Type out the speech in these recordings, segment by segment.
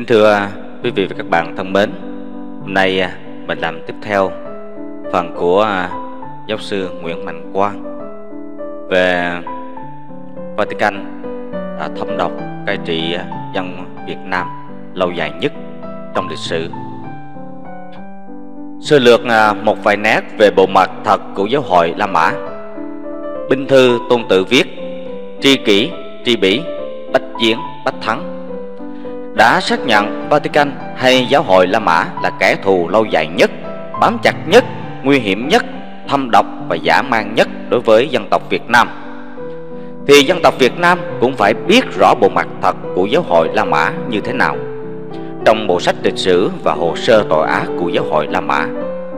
Kính thưa quý vị và các bạn thân mến, hôm nay mình làm tiếp theo phần của giáo sư Nguyễn Mạnh Quang về Vatican đã thông độc cai trị dân Việt Nam lâu dài nhất trong lịch sử. Sơ lược một vài nét về bộ mặt thật của giáo hội La Mã. Binh thư Tôn Tự viết: tri kỷ, tri bỉ, bách chiến, bách thắng, đã xác nhận Vatican hay giáo hội La Mã là kẻ thù lâu dài nhất, bám chặt nhất, nguy hiểm nhất, thâm độc và dã man nhất đối với dân tộc Việt Nam. Thì dân tộc Việt Nam cũng phải biết rõ bộ mặt thật của giáo hội La Mã như thế nào. Trong bộ sách lịch sử và hồ sơ tội ác của giáo hội La Mã,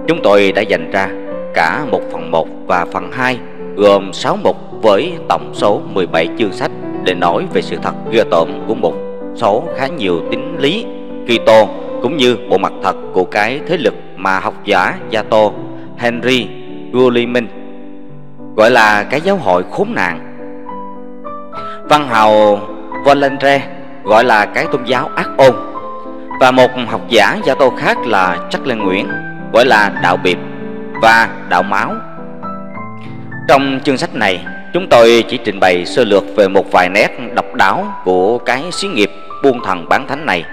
chúng tôi đã dành ra cả một phần 1 và phần 2 gồm 6 mục với tổng số 17 chương sách để nói về sự thật ghê tởm của một số khá nhiều tín lý Kitô cũng như bộ mặt thật của cái thế lực mà học giả Gia Tô Henri Guillemin gọi là cái giáo hội khốn nạn, văn hào Volandre gọi là cái tôn giáo ác ôn, và một học giả Gia Tô khác là Charlie Nguyễn gọi là đạo biệt và đạo máu. Trong chương sách này, chúng tôi chỉ trình bày sơ lược về một vài nét độc đáo của cái xí nghiệp buôn thần bán thánh này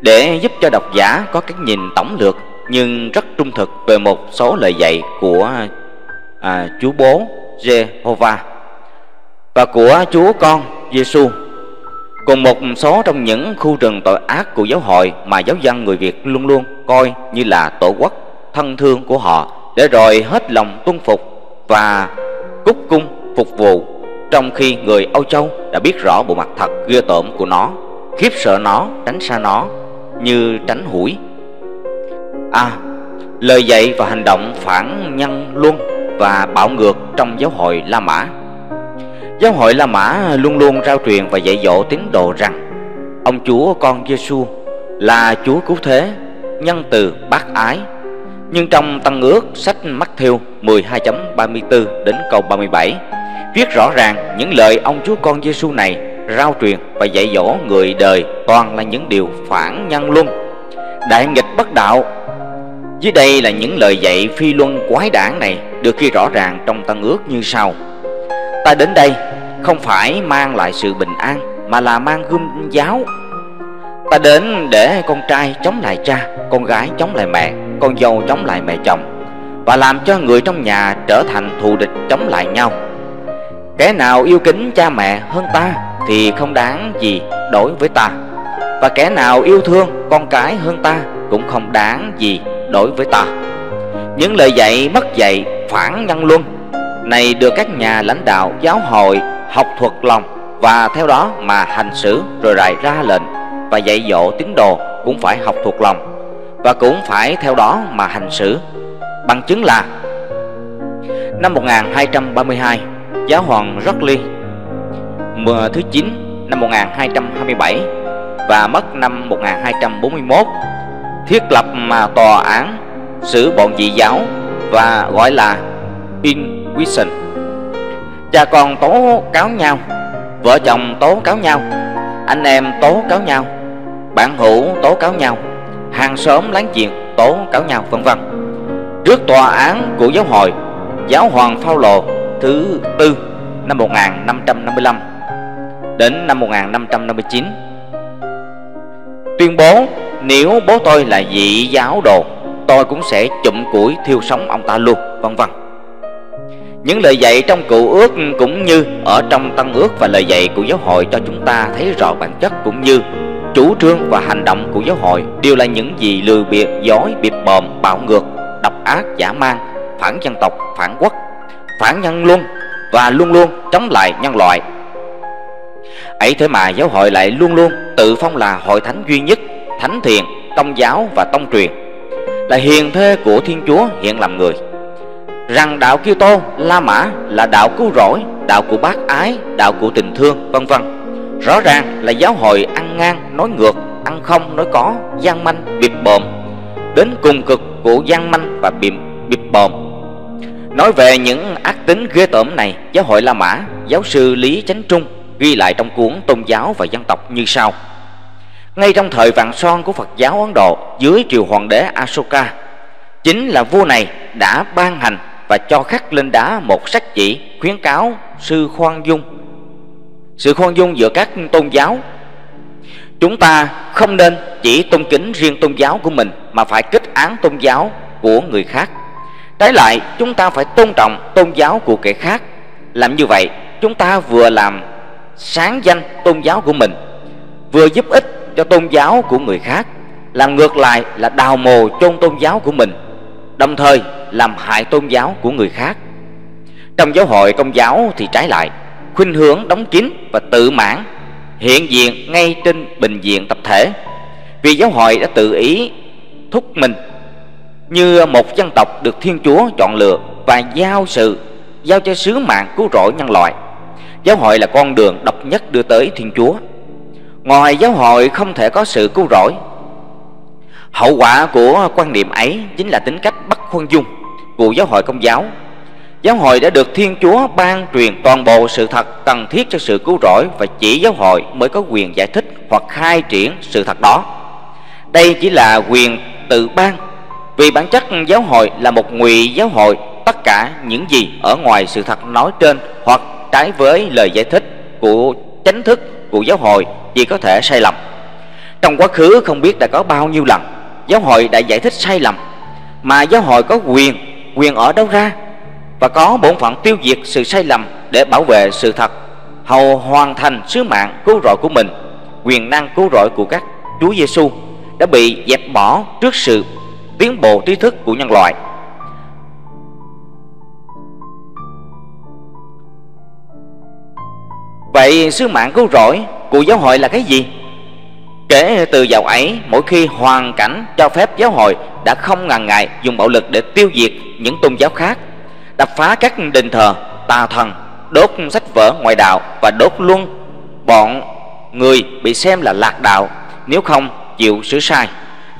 để giúp cho độc giả có cái nhìn tổng lược nhưng rất trung thực về một số lời dạy của Chúa Bố Jehovah và của Chúa Con Jesus, cùng một số trong những khu rừng tội ác của giáo hội mà giáo dân người Việt luôn luôn coi như là tổ quốc thân thương của họ, để rồi hết lòng tuân phục và cúc cung phục vụ, trong khi người Âu Châu đã biết rõ bộ mặt thật ghê tởm của nó, khiếp sợ nó, tránh xa nó như tránh hủi. Lời dạy và hành động phản nhân luân và bạo ngược trong giáo hội La Mã. Giáo hội La Mã luôn luôn rao truyền và dạy dỗ tín đồ rằng ông Chúa Con Giêsu là Chúa cứu thế, nhân từ bác ái. Nhưng trong Tân Ước, sách Matthew 12:34 đến câu 37 viết rõ ràng những lời ông Chúa Con Giêsu này rao truyền và dạy dỗ người đời toàn là những điều phản nhân luân, đại nghịch bất đạo. Dưới đây là những lời dạy phi luân quái đản này được ghi rõ ràng trong Tân Ước như sau: ta đến đây không phải mang lại sự bình an mà là mang gươm giáo. Ta đến để con trai chống lại cha, con gái chống lại mẹ, con dâu chống lại mẹ chồng, và làm cho người trong nhà trở thành thù địch chống lại nhau. Kẻ nào yêu kính cha mẹ hơn ta thì không đáng gì đối với ta, và kẻ nào yêu thương con cái hơn ta cũng không đáng gì đối với ta. Những lời dạy mất dạy phản nhân luân này được các nhà lãnh đạo giáo hội học thuộc lòng và theo đó mà hành xử, rồi lại ra lệnh và dạy dỗ tín đồ cũng phải học thuộc lòng và cũng phải theo đó mà hành xử. Bằng chứng là năm 1232, giáo hoàng Gregory thứ 9 năm 1227 và mất năm 1241 thiết lập mà tòa án xử bọn dị giáo và gọi là Inquisition. Cha con tố cáo nhau, vợ chồng tố cáo nhau, anh em tố cáo nhau, bạn hữu tố cáo nhau, hàng xóm láng giềng tố cáo nhau, vân vân. Trước tòa án của giáo hội, giáo hoàng Phaolô thứ tư năm 1555 đến năm 1559 tuyên bố nếu bố tôi là dị giáo đồ, tôi cũng sẽ chụm củi thiêu sống ông ta luôn, vân vân. Những lời dạy trong Cựu Ước cũng như ở trong Tân Ước và lời dạy của giáo hội cho chúng ta thấy rõ bản chất cũng như chủ trương và hành động của giáo hội đều là những gì lừa bịp, dối, bịp bợm, bạo ngược, độc ác, dã man, phản dân tộc, phản quốc, phản nhân luân và luôn luôn chống lại nhân loại. Ấy thế mà giáo hội lại luôn luôn tự phong là hội thánh duy nhất, thánh thiện, công giáo và tông truyền, là hiền thê của Thiên Chúa hiện làm người, rằng đạo Kitô La Mã là đạo cứu rỗi, đạo của bác ái, đạo của tình thương, vân vân. Rõ ràng là giáo hội ăn ngang, nói ngược, ăn không, nói có, gian manh, bịp bợm đến cùng cực của gian manh và bịp bợm. Nói về những ác tính ghê tởm này, giáo hội La Mã, giáo sư Lý Chánh Trung ghi lại trong cuốn Tôn giáo và Dân tộc như sau: Ngay trong thời vàng son của Phật giáo Ấn Độ dưới triều hoàng đế Ashoka, chính là vua này đã ban hành và cho khắc lên đá một sắc chỉ khuyến cáo sự khoan dung. Sự khoan dung giữa các tôn giáo. Chúng ta không nên chỉ tôn kính riêng tôn giáo của mình mà phải kết án tôn giáo của người khác. Trái lại, chúng ta phải tôn trọng tôn giáo của kẻ khác. Làm như vậy, chúng ta vừa làm sáng danh tôn giáo của mình, vừa giúp ích cho tôn giáo của người khác. Làm ngược lại là đào mồ chôn tôn giáo của mình, đồng thời làm hại tôn giáo của người khác. Trong giáo hội Công giáo thì trái lại, khuynh hướng đóng kín và tự mãn hiện diện ngay trên bình diện tập thể, vì giáo hội đã tự ý thúc mình như một dân tộc được Thiên Chúa chọn lựa và giao cho sứ mạng cứu rỗi nhân loại. Giáo hội là con đường độc nhất đưa tới Thiên Chúa. Ngoài giáo hội không thể có sự cứu rỗi. Hậu quả của quan niệm ấy chính là tính cách bất khoan dung của giáo hội Công giáo. Giáo hội đã được Thiên Chúa ban truyền toàn bộ sự thật cần thiết cho sự cứu rỗi, và chỉ giáo hội mới có quyền giải thích hoặc khai triển sự thật đó. Đây chỉ là quyền tự ban, vì bản chất giáo hội là một ngụy giáo hội. Tất cả những gì ở ngoài sự thật nói trên hoặc trái với lời giải thích của chánh thức của giáo hội chỉ có thể sai lầm. Trong quá khứ không biết đã có bao nhiêu lần giáo hội đã giải thích sai lầm, mà giáo hội có quyền ở đâu ra, và có bổn phận tiêu diệt sự sai lầm để bảo vệ sự thật, hầu hoàn thành sứ mạng cứu rỗi của mình. Quyền năng cứu rỗi của các Chúa Giêsu đã bị dẹp bỏ trước sự tiến bộ trí thức của nhân loại. Vậy sứ mạng cứu rỗi của giáo hội là cái gì? Kể từ dạo ấy, mỗi khi hoàn cảnh cho phép, giáo hội đã không ngần ngại dùng bạo lực để tiêu diệt những tôn giáo khác, đập phá các đền thờ tà thần, đốt sách vở ngoại đạo và đốt luôn bọn người bị xem là lạc đạo nếu không chịu sửa sai.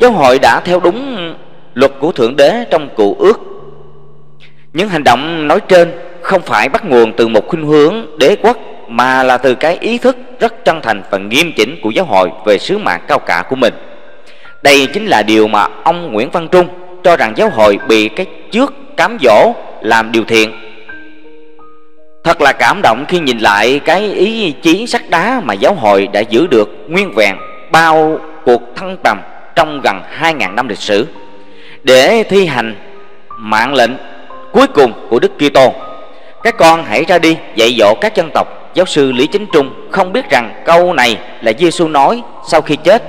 Giáo hội đã theo đúng luật của Thượng Đế trong Cựu Ước. Những hành động nói trên không phải bắt nguồn từ một khuynh hướng đế quốc, mà là từ cái ý thức rất chân thành và nghiêm chỉnh của giáo hội về sứ mạng cao cả của mình. Đây chính là điều mà ông Nguyễn Văn Trung cho rằng giáo hội bị cái trước cám dỗ làm điều thiện. Thật là cảm động khi nhìn lại cái ý chí sắt đá mà giáo hội đã giữ được nguyên vẹn bao cuộc thăng trầm trong gần 2000 năm lịch sử, để thi hành mạng lệnh cuối cùng của Đức Kitô: các con hãy ra đi dạy dỗ các dân tộc. Giáo sư Lý Chính Trung không biết rằng câu này là Giêsu nói sau khi chết,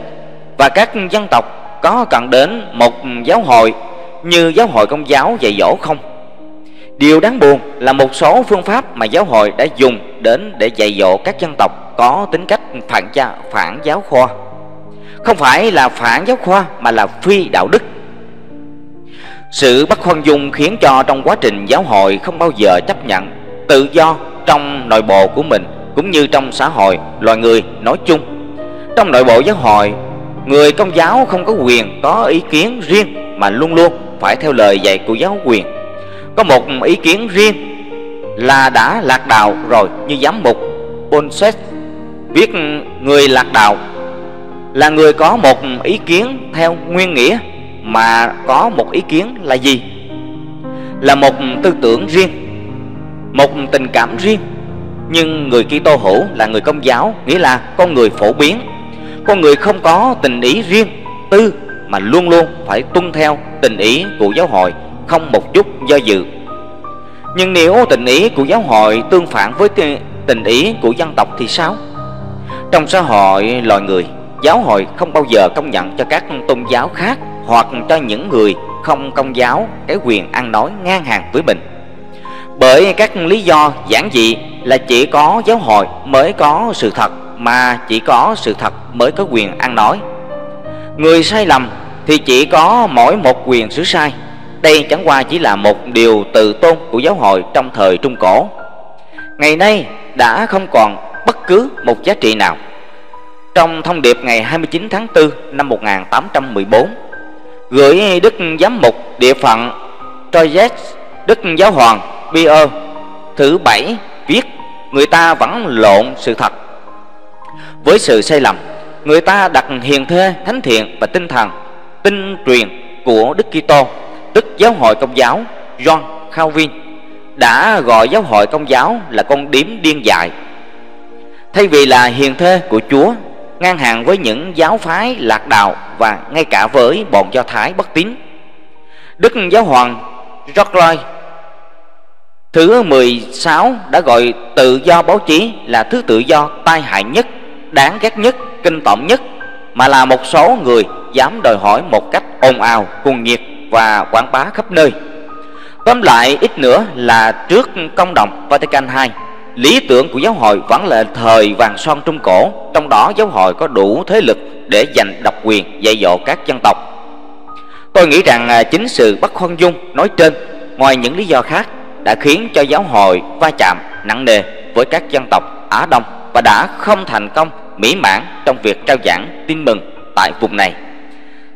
và các dân tộc có cần đến một giáo hội như giáo hội Công giáo dạy dỗ không? Điều đáng buồn là một số phương pháp mà giáo hội đã dùng đến để dạy dỗ các dân tộc có tính cách phản giáo khoa. Không phải là phản giáo khoa mà là phi đạo đức. Sự bất khoan dung khiến cho trong quá trình giáo hội không bao giờ chấp nhận tự do trong nội bộ của mình, cũng như trong xã hội loài người nói chung. Trong nội bộ giáo hội, người Công giáo không có quyền có ý kiến riêng, mà luôn luôn phải theo lời dạy của giáo quyền. Có một ý kiến riêng là đã lạc đạo rồi, như giám mục Boniface viết: người lạc đạo là người có một ý kiến theo nguyên nghĩa, mà có một ý kiến là gì? Là một tư tưởng riêng, một tình cảm riêng. Nhưng người Kitô hữu là người Công giáo, nghĩa là con người phổ biến, con người không có tình ý riêng tư, mà luôn luôn phải tuân theo tình ý của giáo hội, không một chút do dự. Nhưng nếu tình ý của giáo hội tương phản với tình ý của dân tộc thì sao? Trong xã hội loài người, giáo hội không bao giờ công nhận cho các tôn giáo khác hoặc cho những người không Công giáo cái quyền ăn nói ngang hàng với mình, bởi các lý do giản dị là chỉ có giáo hội mới có sự thật, mà chỉ có sự thật mới có quyền ăn nói. Người sai lầm thì chỉ có mỗi một quyền sửa sai. Đây chẳng qua chỉ là một điều tự tôn của giáo hội trong thời Trung Cổ. Ngày nay đã không còn bất cứ một giá trị nào. Trong thông điệp ngày 29 tháng 4 năm 1814 gửi Đức Giám mục địa phận Joliet, Đức Giáo hoàng Pio thứ 7 viết: người ta vẫn lộn sự thật với sự sai lầm. người ta đặt hiền thê, thánh thiện và tinh thần tinh truyền của Đức Kitô, tức giáo hội Công giáo. John Calvin đã gọi giáo hội Công giáo là con điếm điên dại. Thay vì là hiền thê của Chúa, ngang hàng với những giáo phái lạc đạo và ngay cả với bọn Do Thái bất tín, Đức Giáo hoàng Gregory thứ 16 đã gọi tự do báo chí là thứ tự do tai hại nhất, đáng ghét nhất, kinh tởm nhất mà là một số người dám đòi hỏi một cách ồn ào, cuồng nhiệt và quảng bá khắp nơi. Tóm lại, ít nữa là trước công đồng Vatican II, lý tưởng của giáo hội vẫn là thời vàng son Trung Cổ, trong đó giáo hội có đủ thế lực để giành độc quyền, dạy dỗ các dân tộc. Tôi nghĩ rằng chính sự bất khoan dung nói trên, ngoài những lý do khác, đã khiến cho giáo hội va chạm nặng nề với các dân tộc Á Đông và đã không thành công mỹ mãn trong việc trao giảng tin mừng tại vùng này.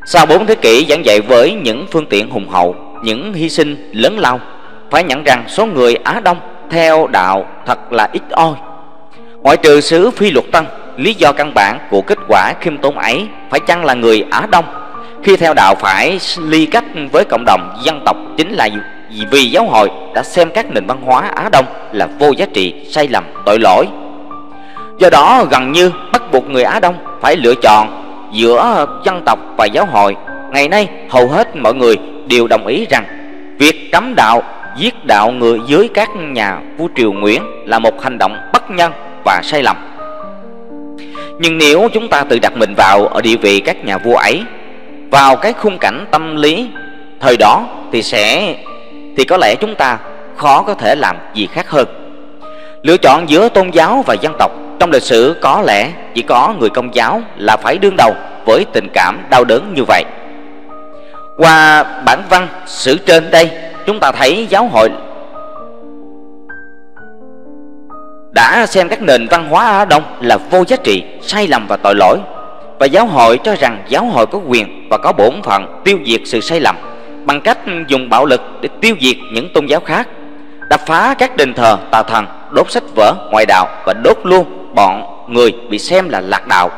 Sau 4 thế kỷ giảng dạy với những phương tiện hùng hậu, những hy sinh lớn lao, phải nhận rằng số người Á Đông theo đạo thật là ít ỏi. Ngoại trừ xứ Phi Luật Tân, lý do căn bản của kết quả khiêm tốn ấy phải chăng là người Á Đông khi theo đạo phải ly cách với cộng đồng dân tộc chính là vì giáo hội đã xem các nền văn hóa Á Đông là vô giá trị, sai lầm, tội lỗi. Do đó gần như bắt buộc người Á Đông phải lựa chọn giữa dân tộc và giáo hội. Ngày nay hầu hết mọi người đều đồng ý rằng việc cấm đạo, giết đạo người dưới các nhà vua triều Nguyễn là một hành động bất nhân và sai lầm. Nhưng nếu chúng ta tự đặt mình vào ở địa vị các nhà vua ấy, vào cái khung cảnh tâm lý thời đó thì có lẽ chúng ta khó có thể làm gì khác hơn. Lựa chọn giữa tôn giáo và dân tộc trong lịch sử có lẽ chỉ có người Công giáo là phải đương đầu với tình cảm đau đớn như vậy. Qua bản văn sử trên đây, chúng ta thấy giáo hội đã xem các nền văn hóa Á Đông là vô giá trị, sai lầm và tội lỗi, và giáo hội cho rằng giáo hội có quyền và có bổn phận tiêu diệt sự sai lầm bằng cách dùng bạo lực để tiêu diệt những tôn giáo khác, đập phá các đền thờ tà thần, đốt sách vở ngoại đạo và đốt luôn bọn người bị xem là lạc đạo.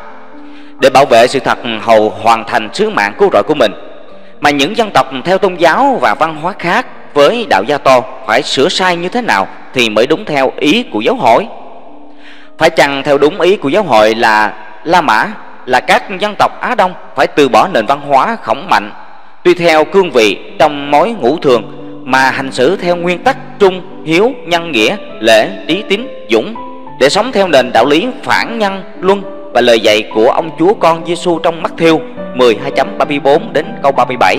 Để bảo vệ sự thật, hầu hoàn thành sứ mạng cứu rỗi của mình, mà những dân tộc theo tôn giáo và văn hóa khác với đạo Gia Tô phải sửa sai như thế nào thì mới đúng theo ý của giáo hội? Phải chăng theo đúng ý của giáo hội là La Mã, là các dân tộc Á Đông phải từ bỏ nền văn hóa khổng mạnh, tuy theo cương vị trong mối ngũ thường, mà hành xử theo nguyên tắc trung, hiếu, nhân, nghĩa, lễ, trí, tín, dũng, để sống theo nền đạo lý phản nhân luân và lời dạy của ông Chúa Con Giêsu trong Mát-thiêu 12:34 đến câu 37,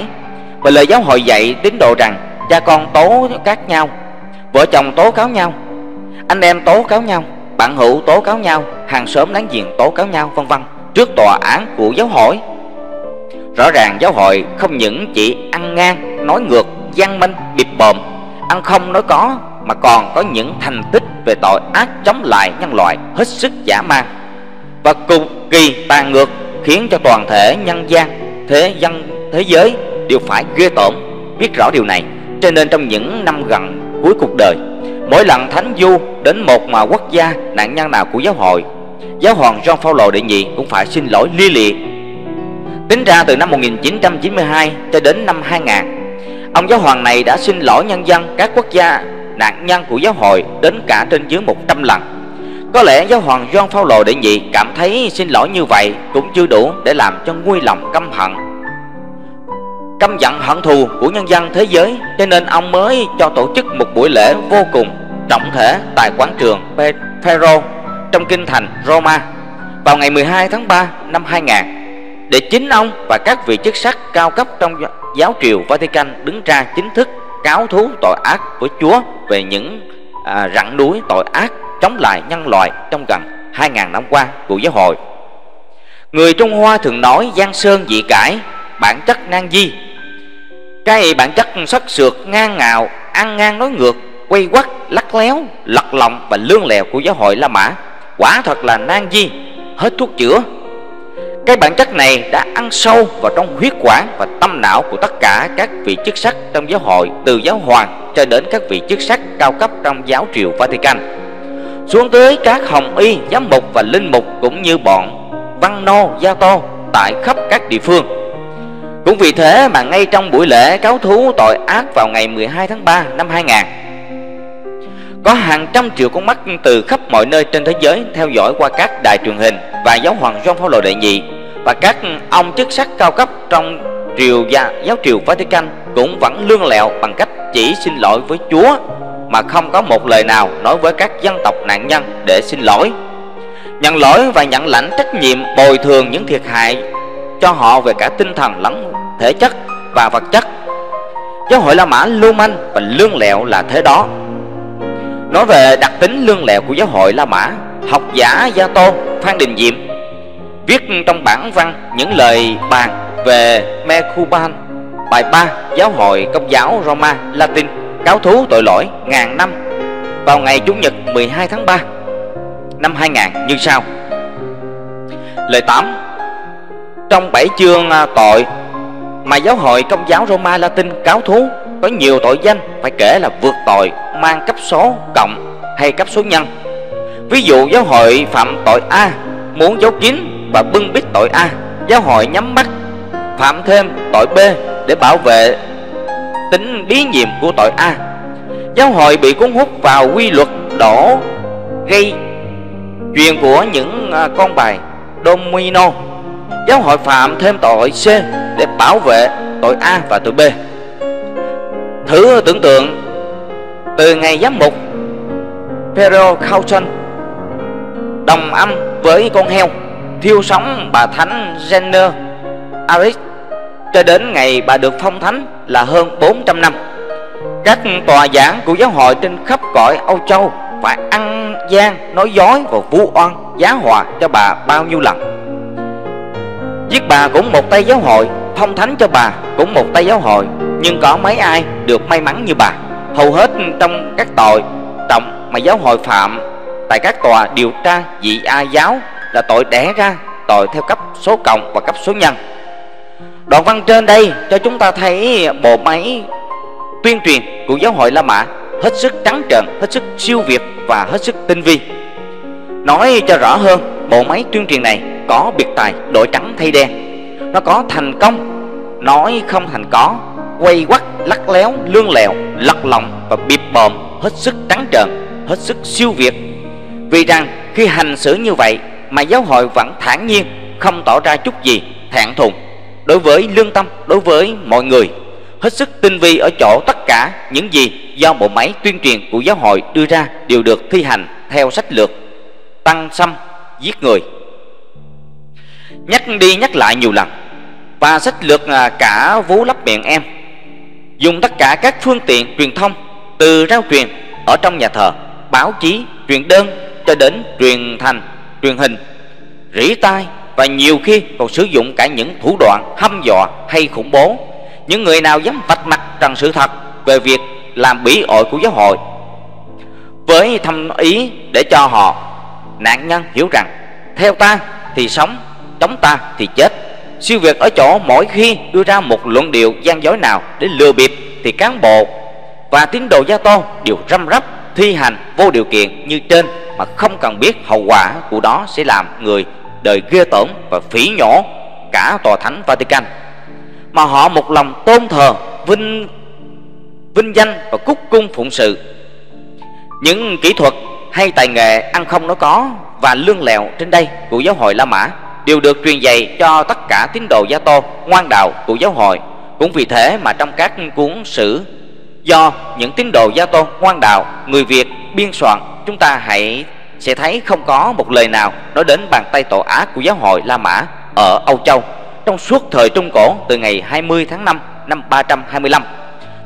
và lời giáo hội dạy tín đồ rằng cha con tố các nhau, vợ chồng tố cáo nhau, anh em tố cáo nhau, bạn hữu tố cáo nhau, hàng xóm láng giềng tố cáo nhau, vân vân, trước tòa án của giáo hội. Rõ ràng giáo hội không những chỉ ăn ngang, nói ngược, gian minh, bịp bợm, ăn không nói có, mà còn có những thành tích về tội ác chống lại nhân loại hết sức dã man và cực kỳ tàn ngược, khiến cho toàn thể nhân gian, thế giới đều phải ghê tởm. Biết rõ điều này, cho nên trong những năm gần cuối cuộc đời, mỗi lần thánh du đến một mà quốc gia nạn nhân nào của giáo hội, giáo hoàng John Paul II cũng phải xin lỗi lia lịa. Tính ra từ năm 1992 cho đến năm 2000, ông giáo hoàng này đã xin lỗi nhân dân các quốc gia nạn nhân của giáo hội đến cả trên dưới 100 lần. Có lẽ giáo hoàng John Paul II cảm thấy xin lỗi như vậy cũng chưa đủ để làm cho nguôi lòng căm giận hận thù của nhân dân thế giới, cho nên ông mới cho tổ chức một buổi lễ vô cùng trọng thể tại quảng trường Pedro trong kinh thành Roma vào ngày 12 tháng 3 năm 2000, để chính ông và các vị chức sắc cao cấp trong giáo triều Vatican đứng ra chính thức cáo thú tội ác của Chúa về những rặng núi tội ác chống lại nhân loại trong gần 2000 năm qua của giáo hội. Người Trung Hoa thường nói giang sơn dị cải, bản chất nan di. Cái bản chất sắc sược, ngang ngạo, ăn ngang nói ngược, quay quắt, lắc léo, lật lòng và lươn lẹo của giáo hội La Mã quả thật là nan di, hết thuốc chữa. Cái bản chất này đã ăn sâu vào trong huyết quản và tâm não của tất cả các vị chức sắc trong giáo hội, từ giáo hoàng cho đến các vị chức sắc cao cấp trong giáo triều Vatican, xuống tới các hồng y, giám mục và linh mục, cũng như bọn văn nô gia tô tại khắp các địa phương. Cũng vì thế mà ngay trong buổi lễ cáo thú tội ác vào ngày 12 tháng 3 năm 2000, có hàng trăm triệu con mắt từ khắp mọi nơi trên thế giới theo dõi qua các đài truyền hình và giáo hoàng John Paul II và các ông chức sắc cao cấp trong triều và giáo triều Vatican cũng vẫn lươn lẹo bằng cách chỉ xin lỗi với Chúa mà không có một lời nào nói với các dân tộc nạn nhân để xin lỗi, nhận lỗi và nhận lãnh trách nhiệm bồi thường những thiệt hại cho họ về cả tinh thần lẫn thể chất và vật chất. Giáo hội La Mã lưu manh và lươn lẹo là thế đó. Nói về đặc tính lươn lẹo của giáo hội La Mã, học giả Gia Tô Phan Đình Diệm viết trong bản văn những lời bàn về Mecuban, bài 3 Giáo hội Công giáo Roma Latin cáo thú tội lỗi ngàn năm vào ngày Chủ nhật 12 tháng 3 năm 2000 như sau. Lời 8. Trong 7 chương tội mà giáo hội Công giáo Roma Latin cáo thú có nhiều tội danh phải kể là vượt tội mang cấp số cộng hay cấp số nhân. Ví dụ giáo hội phạm tội A muốn giấu kín và bưng bít tội A, giáo hội nhắm mắt phạm thêm tội B để bảo vệ tính bí nhiệm của tội A. Giáo hội bị cuốn hút vào quy luật đổ gây chuyện của những con bài domino. Giáo hội phạm thêm tội C để bảo vệ tội A và tội B. Thử tưởng tượng từ ngày giám mục Pero Caution đồng âm với con heo thiêu sống bà thánh Jenner Aris cho đến ngày bà được phong thánh là hơn 400 năm. Các tòa giảng của giáo hội trên khắp cõi Âu Châu phải ăn gian, nói dối và vu oan giá họa cho bà bao nhiêu lần. Giết bà cũng một tay giáo hội, phong thánh cho bà cũng một tay giáo hội, nhưng có mấy ai được may mắn như bà. Hầu hết trong các tội trọng mà giáo hội phạm tại các tòa điều tra dị A giáo là tội đẻ ra, tội theo cấp số cộng và cấp số nhân. Đoạn văn trên đây cho chúng ta thấy bộ máy tuyên truyền của giáo hội La Mã hết sức trắng trợn, hết sức siêu việt và hết sức tinh vi. Nói cho rõ hơn, bộ máy tuyên truyền này có biệt tài đội trắng thay đen. Nó có thành công, nói không thành có, quay quắt, lắc léo, lươn lẹo, lật lòng và bịp bợm, hết sức trắng trợn, hết sức siêu việt. Vì rằng khi hành xử như vậy mà giáo hội vẫn thản nhiên, không tỏ ra chút gì thẹn thùng đối với lương tâm, đối với mọi người, hết sức tinh vi ở chỗ tất cả những gì do bộ máy tuyên truyền của giáo hội đưa ra đều được thi hành theo sách lược tăng xâm giết người. Nhắc đi nhắc lại nhiều lần, và sách lược cả vú lấp miệng em, dùng tất cả các phương tiện truyền thông từ rao truyền ở trong nhà thờ, báo chí, truyền đơn cho đến truyền thanh, truyền hình, rỉ tai và nhiều khi còn sử dụng cả những thủ đoạn hăm dọa hay khủng bố. Những người nào dám vạch mặt rằng sự thật về việc làm bỉ ổi của giáo hội với thâm ý để cho họ nạn nhân hiểu rằng theo ta thì sống, chống ta thì chết. Siêu việt ở chỗ mỗi khi đưa ra một luận điệu gian dối nào để lừa bịp thì cán bộ và tín đồ Gia Tô đều răm rắp thi hành vô điều kiện như trên mà không cần biết hậu quả của đó sẽ làm người đời ghê tởm và phỉ nhổ cả tòa thánh Vatican, mà họ một lòng tôn thờ vinh danh và cúc cung phụng sự. Những kỹ thuật hay tài nghệ ăn không nói có và lương lẹo trên đây của giáo hội La Mã đều được truyền dạy cho tất cả tín đồ Gia Tô ngoan đạo của giáo hội. Cũng vì thế mà trong các cuốn sử do những tín đồ Gia Tô ngoan đạo người Việt biên soạn, chúng ta sẽ thấy không có một lời nào nói đến bàn tay tội ác của giáo hội La Mã ở Âu Châu trong suốt thời Trung Cổ từ ngày 20 tháng 5 năm 325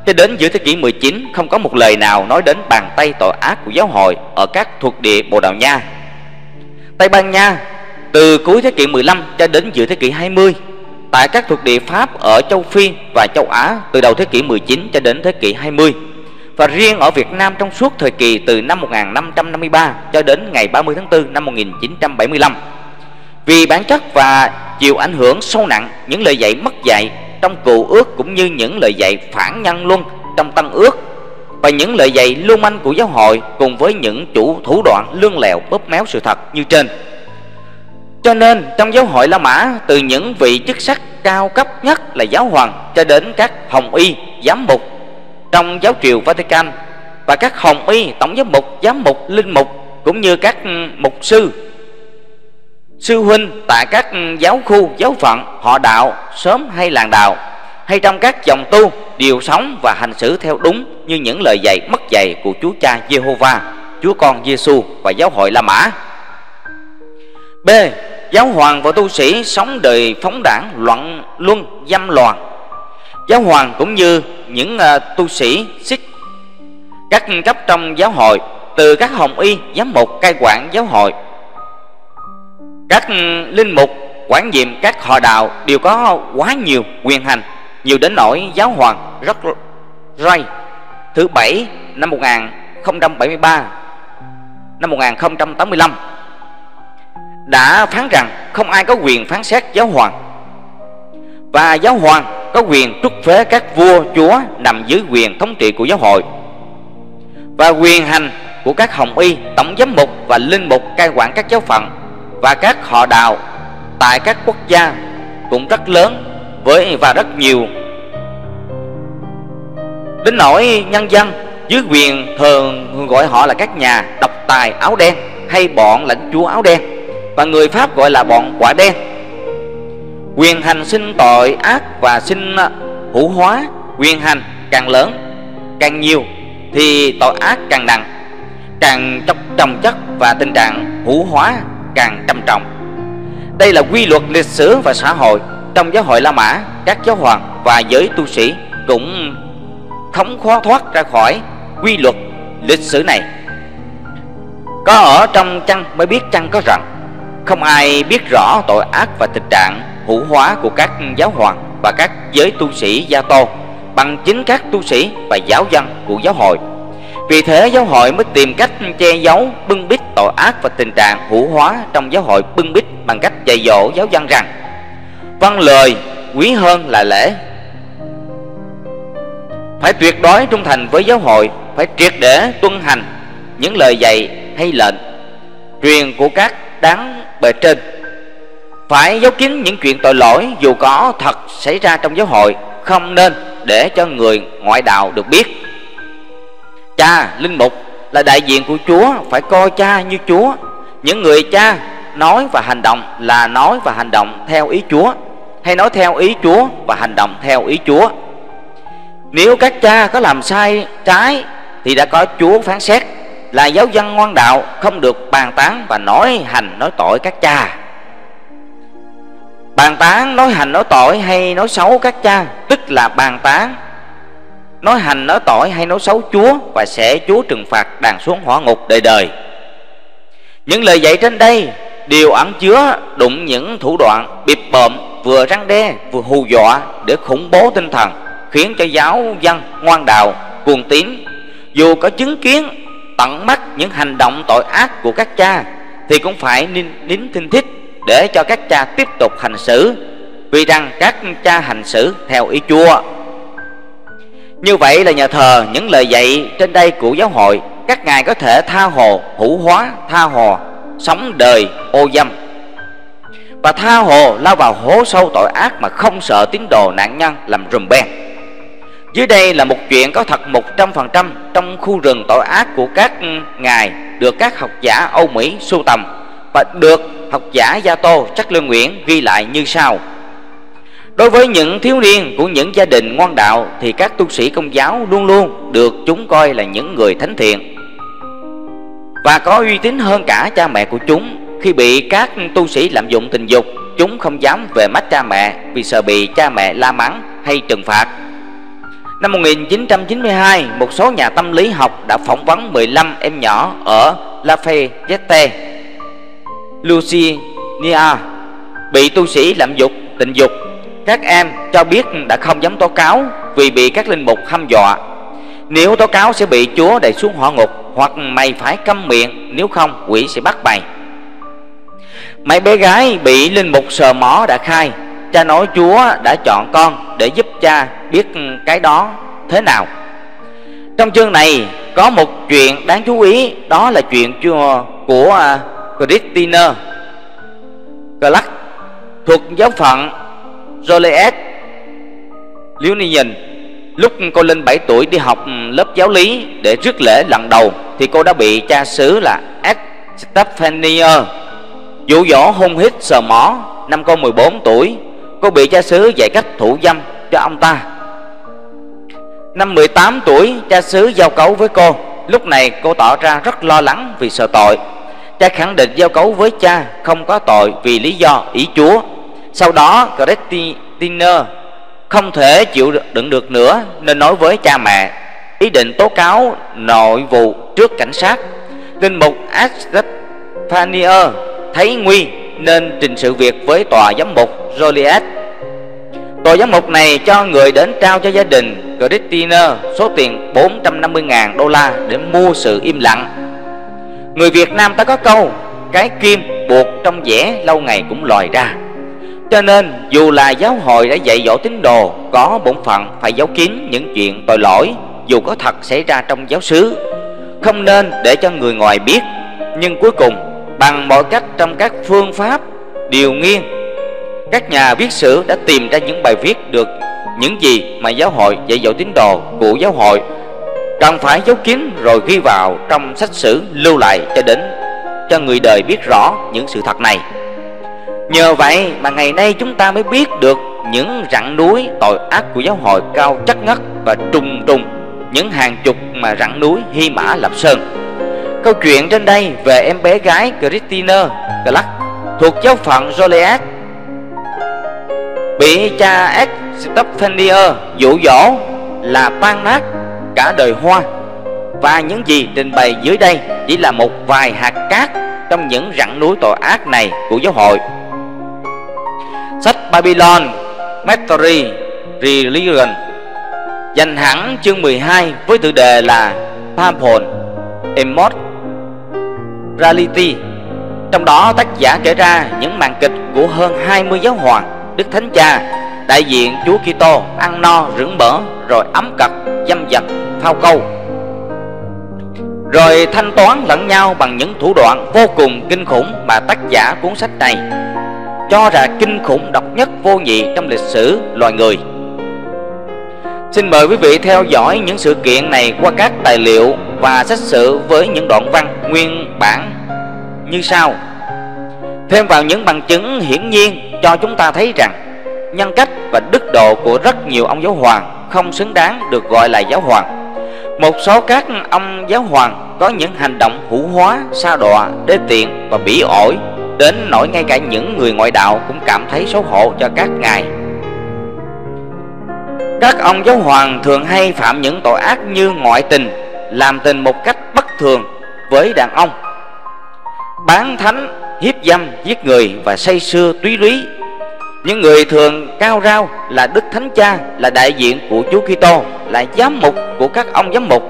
cho đến giữa thế kỷ 19. Không có một lời nào nói đến bàn tay tội ác của giáo hội ở các thuộc địa Bồ Đào Nha, Tây Ban Nha từ cuối thế kỷ 15 cho đến giữa thế kỷ 20, tại các thuộc địa Pháp ở châu Phi và châu Á từ đầu thế kỷ 19 cho đến thế kỷ 20, và riêng ở Việt Nam trong suốt thời kỳ từ năm 1553 cho đến ngày 30 tháng 4 năm 1975. Vì bản chất và chịu ảnh hưởng sâu nặng những lời dạy mất dạy trong Cựu Ước cũng như những lời dạy phản nhân luân trong Tân Ước và những lời dạy lưu manh của giáo hội cùng với những thủ đoạn lươn lẹo bóp méo sự thật như trên. Cho nên trong giáo hội La Mã, từ những vị chức sắc cao cấp nhất là giáo hoàng cho đến các hồng y, giám mục trong giáo triều Vatican và các hồng y, tổng giám mục, linh mục cũng như các mục sư, sư huynh tại các giáo khu, giáo phận, họ đạo, xóm hay làng đạo hay trong các dòng tu đều sống và hành xử theo đúng như những lời dạy mất dạy của Chúa Cha Jehovah, Chúa Con Giêsu và giáo hội La Mã. B. Giáo hoàng và tu sĩ sống đời phóng đảng, loạn luân, dâm loạn. Giáo hoàng cũng như những tu sĩ các cấp trong giáo hội, từ các hồng y, giám mục cai quản giáo hội, các linh mục quản nhiệm các họ đạo đều có quá nhiều quyền hành, nhiều đến nỗi giáo hoàng rất Ray thứ 7 năm 1073 năm 1085 đã phán rằng không ai có quyền phán xét giáo hoàng, và giáo hoàng có quyền trút phế các vua chúa nằm dưới quyền thống trị của giáo hội, và quyền hành của các hồng y, tổng giám mục và linh mục cai quản các giáo phận và các họ đạo tại các quốc gia cũng rất lớn và rất nhiều, đến nỗi nhân dân dưới quyền thường gọi họ là các nhà độc tài áo đen hay bọn lãnh chúa áo đen, và người Pháp gọi là bọn quả đen. Quyền hành xin tội ác và xin hữu hóa, quyền hành càng lớn càng nhiều thì tội ác càng nặng, càng trồng chất, và tình trạng hữu hóa càng trầm trọng. Đây là quy luật lịch sử và xã hội trong giáo hội La Mã. Các giáo hoàng và giới tu sĩ cũng không khó thoát ra khỏi quy luật lịch sử này. Có ở trong chăng mới biết chăng có rằng không ai biết rõ tội ác và tình trạng hữu hóa của các giáo hoàng và các giới tu sĩ Gia Tô bằng chính các tu sĩ và giáo dân của giáo hội. Vì thế giáo hội mới tìm cách che giấu, bưng bít tội ác và tình trạng hữu hóa trong giáo hội, bưng bít bằng cách dạy dỗ giáo dân rằng văn lời quý hơn là lễ, phải tuyệt đối trung thành với giáo hội, phải triệt để tuân hành những lời dạy hay lệnh truyền của các đáng bề trên, phải giấu kín những chuyện tội lỗi dù có thật xảy ra trong giáo hội, không nên để cho người ngoại đạo được biết. Cha, linh mục là đại diện của Chúa, phải coi cha như Chúa. Những người cha nói và hành động là nói và hành động theo ý Chúa, hay nói theo ý Chúa và hành động theo ý Chúa. Nếu các cha có làm sai trái thì đã có Chúa phán xét. Là giáo dân ngoan đạo không được bàn tán và nói hành nói tội các cha. Bàn tán, nói hành nói tội hay nói xấu các cha tức là bàn tán, nói hành nói tội hay nói xấu Chúa, và sẽ Chúa trừng phạt đàn xuống hỏa ngục đời đời. Những lời dạy trên đây đều ẩn chứa đụng những thủ đoạn bịp bợm, vừa răn đe vừa hù dọa để khủng bố tinh thần, khiến cho giáo dân ngoan đạo cuồng tín. Dù có chứng kiến tận mắt những hành động tội ác của các cha thì cũng phải nín thinh thích để cho các cha tiếp tục hành xử, vì rằng các cha hành xử theo ý Chúa. Như vậy là nhờ thờ những lời dạy trên đây của giáo hội, các ngài có thể tha hồ hữu hóa, tha hồ sống đời ô dâm, và tha hồ lao vào hố sâu tội ác mà không sợ tín đồ nạn nhân làm rùm beng. Dưới đây là một chuyện có thật 100% trong khu rừng tội ác của các ngài, được các học giả Âu Mỹ sưu tầm và được học giả Gia Tô, Charlie Nguyễn ghi lại như sau. Đối với những thiếu niên của những gia đình ngoan đạo thì các tu sĩ Công giáo luôn luôn được chúng coi là những người thánh thiện và có uy tín hơn cả cha mẹ của chúng. Khi bị các tu sĩ lạm dụng tình dục, chúng không dám về mắt cha mẹ vì sợ bị cha mẹ la mắng hay trừng phạt. Năm 1992, một số nhà tâm lý học đã phỏng vấn 15 em nhỏ ở Lafayette, Louisiana bị tu sĩ lạm dụng tình dục. Các em cho biết đã không dám tố cáo vì bị các linh mục hăm dọa. Nếu tố cáo sẽ bị Chúa đày xuống hỏa ngục, hoặc mày phải câm miệng, nếu không quỷ sẽ bắt mày. Mấy bé gái bị linh mục sờ mó đã khai, cha nói Chúa đã chọn con để giúp cha biết cái đó thế nào. Trong chương này có một chuyện đáng chú ý, đó là chuyện của Christina Clark thuộc giáo phận Joliet, Liêu. Lúc cô lên 7 tuổi đi học lớp giáo lý để rước lễ lần đầu thì cô đã bị cha xứ là Estefania dụ dỗ hôn hít sờ mỏ. Năm cô 14 tuổi, cô bị cha xứ dạy cách thủ dâm cho ông ta. Năm 18 tuổi, cha xứ giao cấu với cô. Lúc này cô tỏ ra rất lo lắng vì sợ tội. Cha khẳng định giao cấu với cha không có tội vì lý do ý Chúa. Sau đó Christina không thể chịu đựng được nữa nên nói với cha mẹ, ý định tố cáo nội vụ trước cảnh sát. Linh mục Estefania thấy nguy nên trình sự việc với tòa giám mục Joliet. Tòa giám mục này cho người đến trao cho gia đình Christina số tiền 450.000 đô la để mua sự im lặng. Người Việt Nam ta có câu cái kim buộc trong vẽ lâu ngày cũng lòi ra. Cho nên dù là giáo hội đã dạy dỗ tín đồ có bổn phận phải giấu kín những chuyện tội lỗi dù có thật xảy ra trong giáo xứ, không nên để cho người ngoài biết. Nhưng cuối cùng bằng mọi cách, trong các phương pháp điều nghiên, các nhà viết sử đã tìm ra những bài viết được những gì mà giáo hội dạy dỗ tín đồ của giáo hội cần phải giấu kín, rồi ghi vào trong sách sử, lưu lại cho đến cho người đời biết rõ những sự thật này. Nhờ vậy mà ngày nay chúng ta mới biết được những rặng núi tội ác của giáo hội cao chất ngất và trùng trùng những hàng chục mà rặng núi Hy Mã Lạp Sơn. Câu chuyện trên đây về em bé gái Christina Clark thuộc giáo phận Joliet bị cha Estefania dụ dỗ là tan nát cả đời hoa, và những gì trình bày dưới đây chỉ là một vài hạt cát trong những rặng núi tội ác này của giáo hội. Sách Babylon Mystery Religion dành hẳn chương 12 với tựa đề là Pampon Emot Reality. Trong đó tác giả kể ra những màn kịch của hơn 20 giáo hoàng, Đức Thánh Cha, đại diện Chúa Kitô ăn no rưỡng bở, rồi ấm cật, dâm dật, phao câu, rồi thanh toán lẫn nhau bằng những thủ đoạn vô cùng kinh khủng mà tác giả cuốn sách này cho là kinh khủng độc nhất vô nhị trong lịch sử loài người. Xin mời quý vị theo dõi những sự kiện này qua các tài liệu và sách sử với những đoạn văn nguyên bản như sau, thêm vào những bằng chứng hiển nhiên cho chúng ta thấy rằng nhân cách và đức độ của rất nhiều ông giáo hoàng không xứng đáng được gọi là giáo hoàng. Một số các ông giáo hoàng có những hành động hủ hóa, sa đọa, đê tiện và bỉ ổi đến nỗi ngay cả những người ngoại đạo cũng cảm thấy xấu hổ cho các ngài. Các ông giáo hoàng thường hay phạm những tội ác như ngoại tình, làm tình một cách bất thường với đàn ông, bán thánh, hiếp dâm, giết người và say sưa túy lý. Những người thường cao rao là Đức Thánh Cha, là đại diện của Chúa Kitô, là giám mục của các ông giám mục,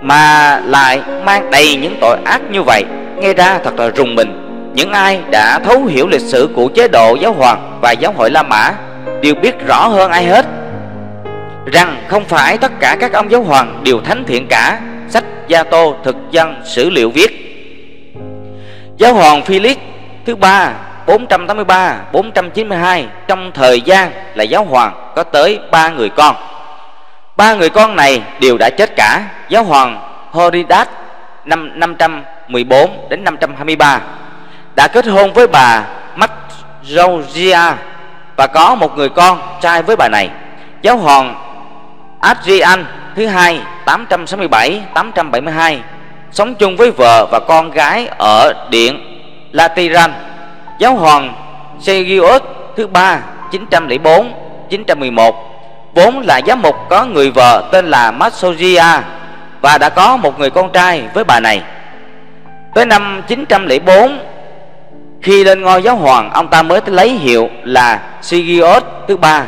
mà lại mang đầy những tội ác như vậy, nghe ra thật là rùng mình. Những ai đã thấu hiểu lịch sử của chế độ giáo hoàng và giáo hội La Mã đều biết rõ hơn ai hết rằng không phải tất cả các ông giáo hoàng đều thánh thiện cả. Sách Gia Tô Thực Dân Sử Liệu viết giáo hoàng Philip thứ ba 483-492 trong thời gian là giáo hoàng có tới 3 người con. 3 người con này đều đã chết cả. Giáo hoàng Horidas năm 514 đến 523 đã kết hôn với bà Maxogia và có một người con trai với bà này. Giáo hoàng Adrian thứ hai 867-872 sống chung với vợ và con gái ở điện Lateran. Giáo hoàng Sergius thứ ba 904-911 vốn là giám mục, có người vợ tên là Maxogia và đã có một người con trai với bà này. Tới năm 904, khi lên ngôi giáo hoàng, ông ta mới lấy hiệu là Sergius thứ ba.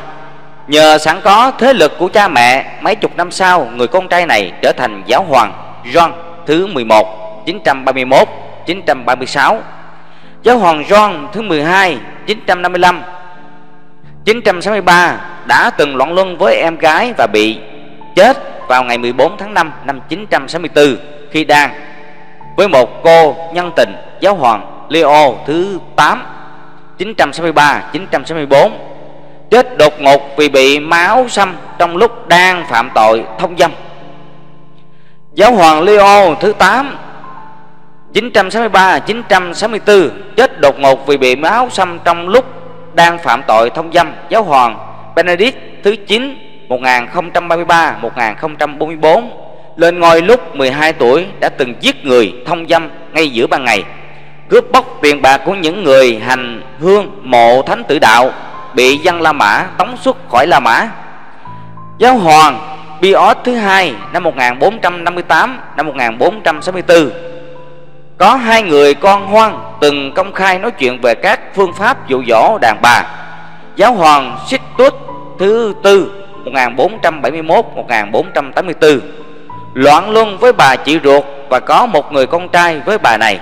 Nhờ sẵn có thế lực của cha mẹ, mấy chục năm sau, người con trai này trở thành giáo hoàng John thứ 11 931-936. Giáo hoàng John thứ 12 955-963 đã từng loạn luân với em gái và bị chết vào ngày 14 tháng 5 năm 964 khi đang với một cô nhân tình. Giáo hoàng Leo thứ 8 963-964 chết đột ngột vì bị máu xâm trong lúc đang phạm tội thông dâm. Giáo hoàng Leo thứ 8 963-964 chết đột ngột vì bị máu xâm trong lúc đang phạm tội thông dâm. Giáo hoàng Benedict thứ 9 1033-1044 lên ngôi lúc 12 tuổi đã từng giết người thông dâm ngay giữa ban ngày, cướp bóc tiền bạc của những người hành hương mộ thánh tử đạo, bị dân La Mã tống xuất khỏi La Mã. Giáo hoàng Pius thứ 2 1458-1464 có hai người con hoang từng công khai nói chuyện về các phương pháp dụ dỗ đàn bà. Giáo hoàng Sixtus thứ 4 1471-1484 loạn luân với bà chị ruột và có một người con trai với bà này.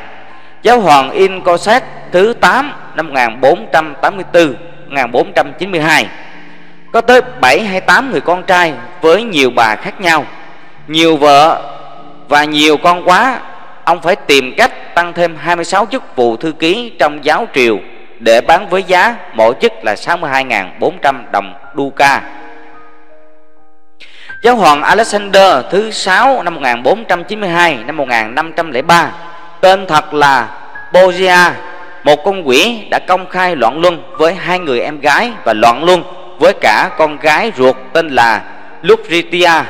Giáo hoàng Incosat thứ 8 1484-1492 có tới 7 hay 8 người con trai với nhiều bà khác nhau, nhiều vợ và nhiều con quá. Ông phải tìm cách tăng thêm 26 chức vụ thư ký trong giáo triều để bán với giá mỗi chức là 62.400 đồng ducat. Giáo hoàng Alexander thứ 6 1492-1503 tên thật là Borgia, một con quỷ đã công khai loạn luân với hai người em gái và loạn luân với cả con gái ruột tên là Lucrezia.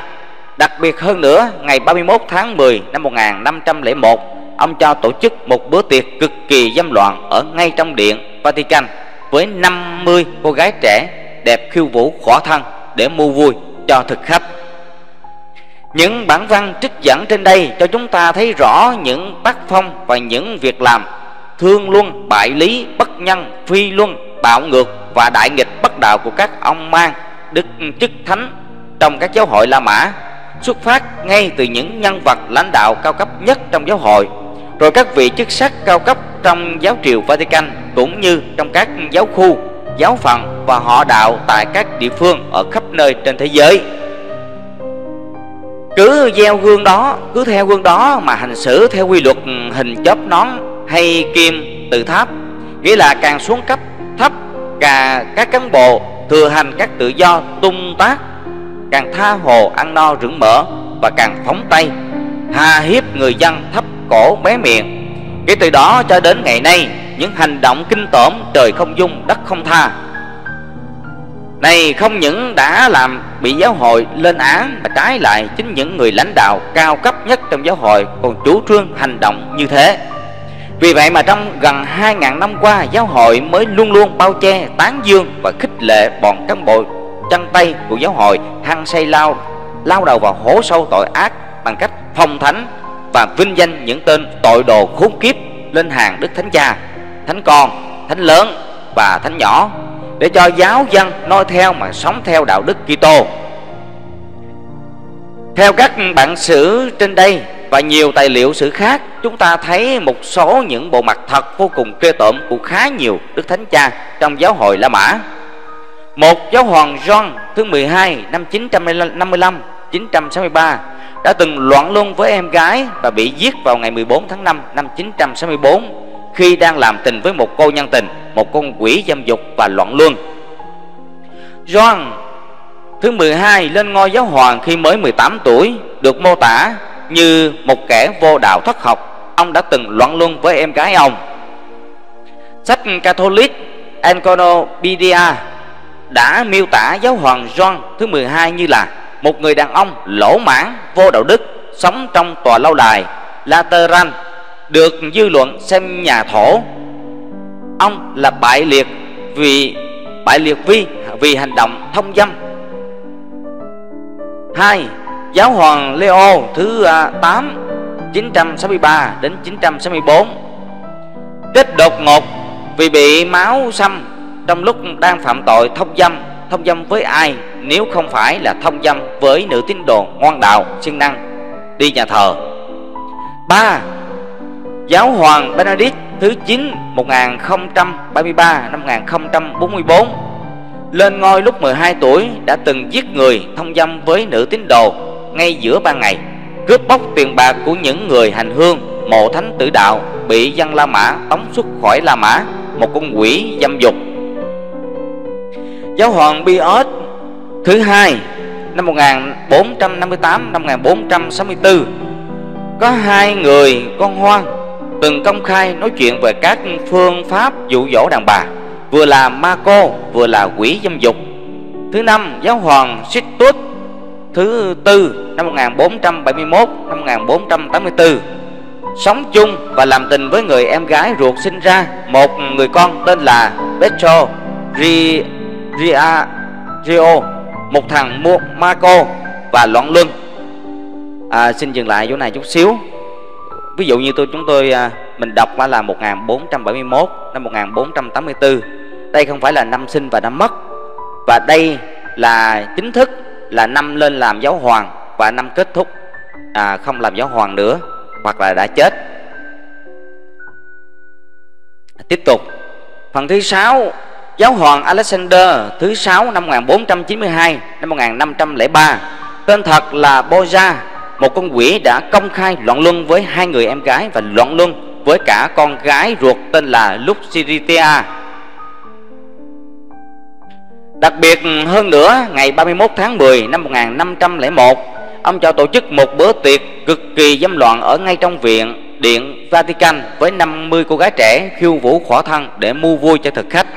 Đặc biệt hơn nữa, ngày 31 tháng 10 năm 1501, ông cho tổ chức một bữa tiệc cực kỳ dâm loạn ở ngay trong điện Vatican với 50 cô gái trẻ đẹp khiêu vũ khỏa thân để mua vui cho thực khách. Những bản văn trích dẫn trên đây cho chúng ta thấy rõ những tác phong và những việc làm thương luân, bại lý, bất nhân, phi luân, bạo ngược và đại nghịch bất đạo của các ông mang đức chức thánh trong các giáo hội La Mã, xuất phát ngay từ những nhân vật lãnh đạo cao cấp nhất trong giáo hội, rồi các vị chức sắc cao cấp trong giáo triều Vatican cũng như trong các giáo khu, giáo phận và họ đạo tại các địa phương ở khắp nơi trên thế giới. Cứ gieo gương đó, cứ theo gương đó mà hành xử theo quy luật hình chớp nón hay kim tự tháp, nghĩa là càng xuống cấp thấp cả các cán bộ thừa hành các tự do tung tác, càng tha hồ ăn no rưỡng mỡ và càng phóng tay hà hiếp người dân thấp cổ bé miệng. Kể từ đó cho đến ngày nay, những hành động kinh tởm trời không dung đất không tha này không những đã làm bị giáo hội lên án, mà trái lại chính những người lãnh đạo cao cấp nhất trong giáo hội còn chủ trương hành động như thế. Vì vậy mà trong gần 2.000 năm qua, giáo hội mới luôn luôn bao che, tán dương và khích lệ bọn cán bộ chân tay của giáo hội hăng say lao đầu vào hố sâu tội ác bằng cách phong thánh và vinh danh những tên tội đồ khốn kiếp lên hàng Đức Thánh Cha, Thánh Con, Thánh Lớn và Thánh Nhỏ, để cho giáo dân noi theo mà sống theo đạo đức Kitô. Theo các bản sử trên đây và nhiều tài liệu sử khác, chúng ta thấy một số những bộ mặt thật vô cùng ghê tởm của khá nhiều Đức Thánh Cha trong giáo hội La Mã. Một, giáo hoàng John thứ 12 955-963 đã từng loạn luân với em gái và bị giết vào ngày 14 tháng 5 năm 964 khi đang làm tình với một cô nhân tình, một con quỷ dâm dục và loạn luân. John thứ 12 lên ngôi giáo hoàng khi mới 18 tuổi, được mô tả như một kẻ vô đạo thất học. Ông đã từng loạn luân với em gái ông. Sách Catholic Encyclopedia đã miêu tả giáo hoàng John thứ 12 như là một người đàn ông lỗ mãng, vô đạo đức, sống trong tòa lâu đài Lateran, được dư luận xem nhà thổ. Ông là bại liệt vì hành động thông dâm. 2. Giáo hoàng Leo thứ 8 963-964 chết đột ngột vì bị máu xâm trong lúc đang phạm tội thông dâm với ai nếu không phải là thông dâm với nữ tín đồ ngoan đạo siêng năng đi nhà thờ. 3. Giáo hoàng Benedict thứ 9 1033-1044 lên ngôi lúc 12 tuổi đã từng giết người thông dâm với nữ tín đồ ngay giữa ban ngày, cướp bóc tiền bạc của những người hành hương mộ thánh tử đạo, bị dân La Mã tống xuất khỏi La Mã. một con quỷ dâm dục. Giáo hoàng Pius thứ hai năm 1458 năm 1464 có hai người con hoang từng công khai nói chuyện về các phương pháp dụ dỗ đàn bà, vừa là ma cô vừa là quỷ dâm dục. Thứ năm, giáo hoàng Sixtus thứ tư năm 1471 năm 1484 sống chung và làm tình với người em gái ruột sinh ra một người con tên là Petro Rio, một thằng ma cô và loạn luân. Xin dừng lại chỗ này chút xíu. Ví dụ như mình đọc qua là 1471 năm 1484. Đây không phải là năm sinh và năm mất, và đây là chính thức là năm lên làm giáo hoàng và năm kết thúc không làm giáo hoàng nữa hoặc là đã chết. Tiếp tục phần thứ 6, giáo hoàng Alexander thứ 6 năm 1492 năm 1503 tên thật là Borgia, một con quỷ đã công khai loạn luân với hai người em gái và loạn luân với cả con gái ruột tên là Lucrezia. Đặc biệt hơn nữa, ngày 31 tháng 10 năm 1501, ông cho tổ chức một bữa tiệc cực kỳ dâm loạn ở ngay trong viện điện Vatican với 50 cô gái trẻ khiêu vũ khỏa thân để mua vui cho thực khách.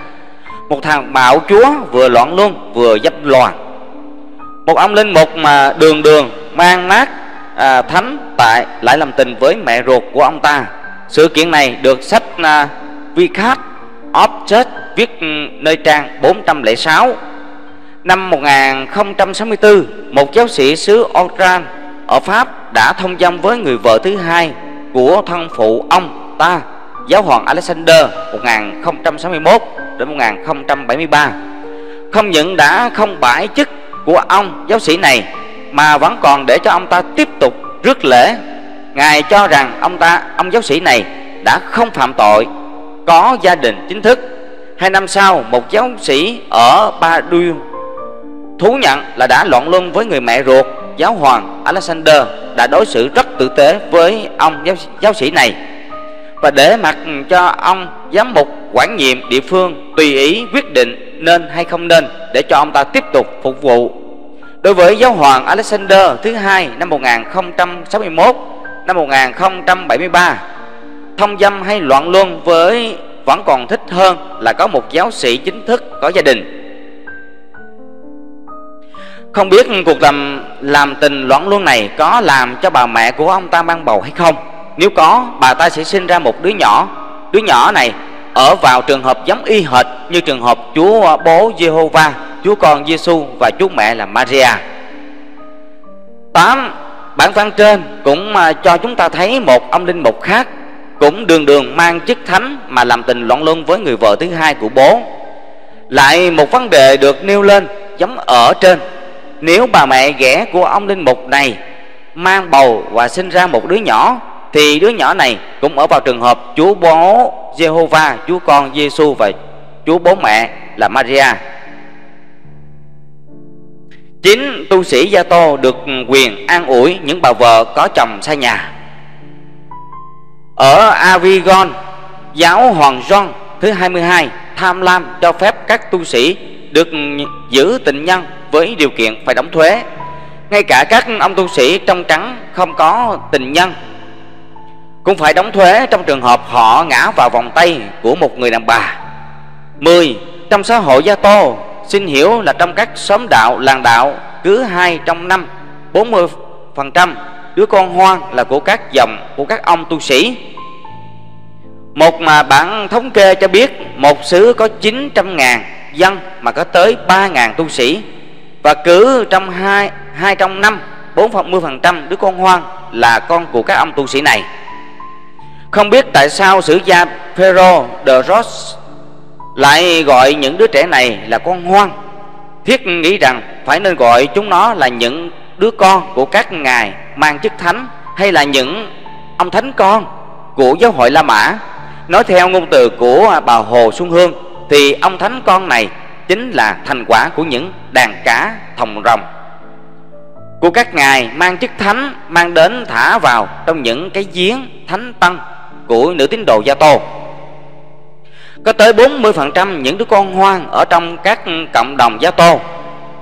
Một thằng bạo chúa vừa loạn luân vừa dâm loạn. Một ông linh mục mà đường đường mang mát thánh tại lại làm tình với mẹ ruột của ông ta. Sự kiện này được sách Vicar of Christ viết nơi trang 406. Năm 1064, một giáo sĩ xứ Oran ở Pháp đã thông dâm với người vợ thứ hai của thân phụ ông ta, giáo hoàng Alexander 1061 đến 1073. Không những đã không bãi chức của ông giáo sĩ này mà vẫn còn để cho ông ta tiếp tục rước lễ. Ngài cho rằng ông giáo sĩ này đã không phạm tội, có gia đình chính thức. 2 năm sau, một giáo sĩ ở Padua thú nhận là đã loạn luân với người mẹ ruột. Giáo hoàng Alexander đã đối xử rất tử tế với ông giáo sĩ này và để mặc cho ông giám mục quản nhiệm địa phương tùy ý quyết định nên hay không nên để cho ông ta tiếp tục phục vụ. Đối với giáo hoàng Alexander thứ hai năm 1061 năm 1073, thông dâm hay loạn luân với vẫn còn thích hơn là có một giáo sĩ chính thức có gia đình. Không biết cuộc làm tình loạn luân này có làm cho bà mẹ của ông ta mang bầu hay không. Nếu có, bà ta sẽ sinh ra một đứa nhỏ. Đứa nhỏ này ở vào trường hợp giống y hệt như trường hợp Chúa Bố Jehovah, Chúa Con Giêsu và Chúa Mẹ là Maria. 8. Bản văn trên cũng cho chúng ta thấy một ông linh mục khác cũng đường đường mang chức thánh mà làm tình loạn luân với người vợ thứ hai của bố. Lại một vấn đề được nêu lên giống ở trên. Nếu bà mẹ ghẻ của ông linh mục này mang bầu và sinh ra một đứa nhỏ thì đứa nhỏ này cũng ở vào trường hợp Chúa Bố Jehovah, Chúa Con Giêsu và Chúa Bố Mẹ là Maria. 9. Tu sĩ Gia Tô được quyền an ủi những bà vợ có chồng xa nhà. Ở Avignon, giáo hoàng John thứ 22 tham lam cho phép các tu sĩ được giữ tình nhân với điều kiện phải đóng thuế. Ngay cả các ông tu sĩ trong trắng không có tình nhân cũng phải đóng thuế trong trường hợp họ ngã vào vòng tay của một người đàn bà. 10. Trong xã hội Gia Tô, xin hiểu là trong các xóm đạo, làng đạo, cứ 2 trong 5, 40% đứa con hoang là của các dòng của các ông tu sĩ. Một bản thống kê cho biết một xứ có 900.000 dân mà có tới 3.000 tu sĩ, và cứ trong 2 trong 5, 40% đứa con hoang là con của các ông tu sĩ này. Không biết tại sao sử gia Phêrô de Ros lại gọi những đứa trẻ này là con hoang, thiết nghĩ rằng phải nên gọi chúng nó là những đứa con của các ngài mang chức thánh hay là những ông thánh con của giáo hội La Mã. Nói theo ngôn từ của bà Hồ Xuân Hương thì ông thánh con này chính là thành quả của những đàn cá thòng rồng của các ngài mang chức thánh mang đến thả vào trong những cái giếng thánh tăng của nữ tín đồ Gia Tô. Có tới 40% những đứa con hoang ở trong các cộng đồng Gia Tô,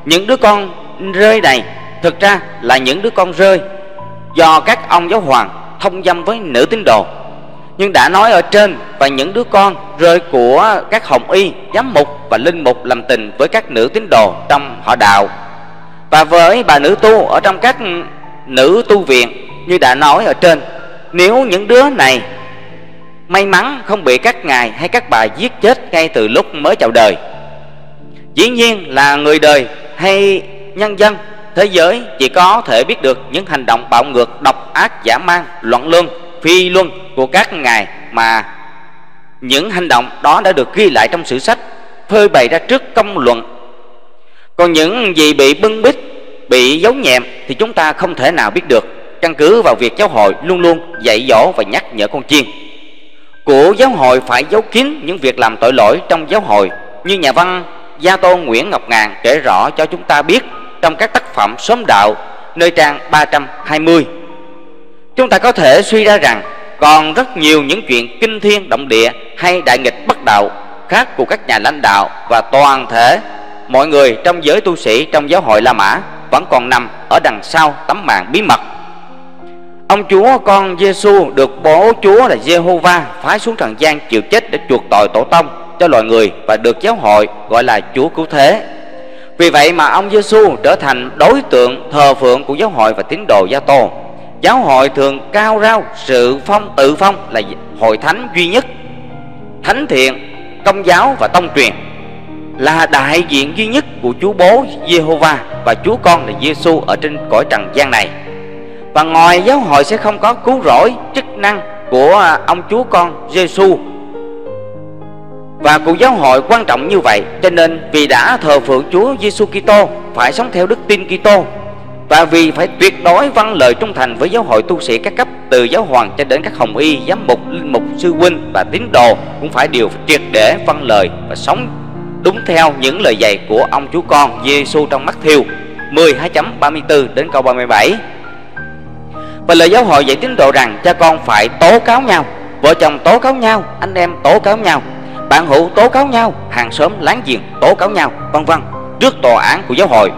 những đứa con rơi này thực ra là những đứa con rơi do các ông giáo hoàng thông dâm với nữ tín đồ. Nhưng đã nói ở trên, và những đứa con rơi của các hồng y, giám mục và linh mục làm tình với các nữ tín đồ trong họ đạo và với bà nữ tu ở trong các nữ tu viện như đã nói ở trên. Nếu những đứa này may mắn không bị các ngài hay các bà giết chết ngay từ lúc mới chào đời, dĩ nhiên là người đời hay nhân dân thế giới chỉ có thể biết được những hành động bạo ngược, độc ác, dã man, loạn luân, phi luân của các ngài, mà những hành động đó đã được ghi lại trong sử sách, phơi bày ra trước công luận. Còn những gì bị bưng bít, bị giấu nhẹm thì chúng ta không thể nào biết được, căn cứ vào việc giáo hội luôn luôn dạy dỗ và nhắc nhở con chiên của giáo hội phải giấu kín những việc làm tội lỗi trong giáo hội, như nhà văn Gia Tô Nguyễn Ngọc Ngàn kể rõ cho chúng ta biết trong các tác phẩm Xóm Đạo, nơi trang 320. Chúng ta có thể suy ra rằng còn rất nhiều những chuyện kinh thiên động địa hay đại nghịch bất đạo khác của các nhà lãnh đạo và toàn thể mọi người trong giới tu sĩ trong giáo hội La Mã vẫn còn nằm ở đằng sau tấm màn bí mật. Ông Chúa Con Giêsu được bố Chúa là Jehovah phái xuống trần gian chịu chết để chuộc tội tổ tông cho loài người, và được giáo hội gọi là Chúa Cứu Thế. Vì vậy mà ông Giêsu trở thành đối tượng thờ phượng của giáo hội và tín đồ Gia Tô. Giáo hội thường cao rao sự tự phong là hội thánh duy nhất, thánh thiện, công giáo và tông truyền, là đại diện duy nhất của Chúa Bố Jehovah và Chúa Con là Giêsu ở trên cõi trần gian này. Và ngoài giáo hội sẽ không có cứu rỗi chức năng của ông Chúa Con Giêsu và của giáo hội quan trọng như vậy. Cho nên vì đã thờ phượng Chúa Giêsu Kitô phải sống theo đức tin Kitô, và vì phải tuyệt đối vâng lời trung thành với giáo hội tu sĩ các cấp, từ giáo hoàng cho đến các hồng y, giám mục, linh mục, sư huynh và tín đồ cũng phải đều triệt để vâng lời và sống đúng theo những lời dạy của ông Chúa Con Giêsu trong Matthew 10:2.34 đến câu 37. Và lời giáo hội dạy tín đồ rằng cha con phải tố cáo nhau, vợ chồng tố cáo nhau, anh em tố cáo nhau, bạn hữu tố cáo nhau, hàng xóm láng giềng tố cáo nhau, vân vân, trước tòa án của giáo hội.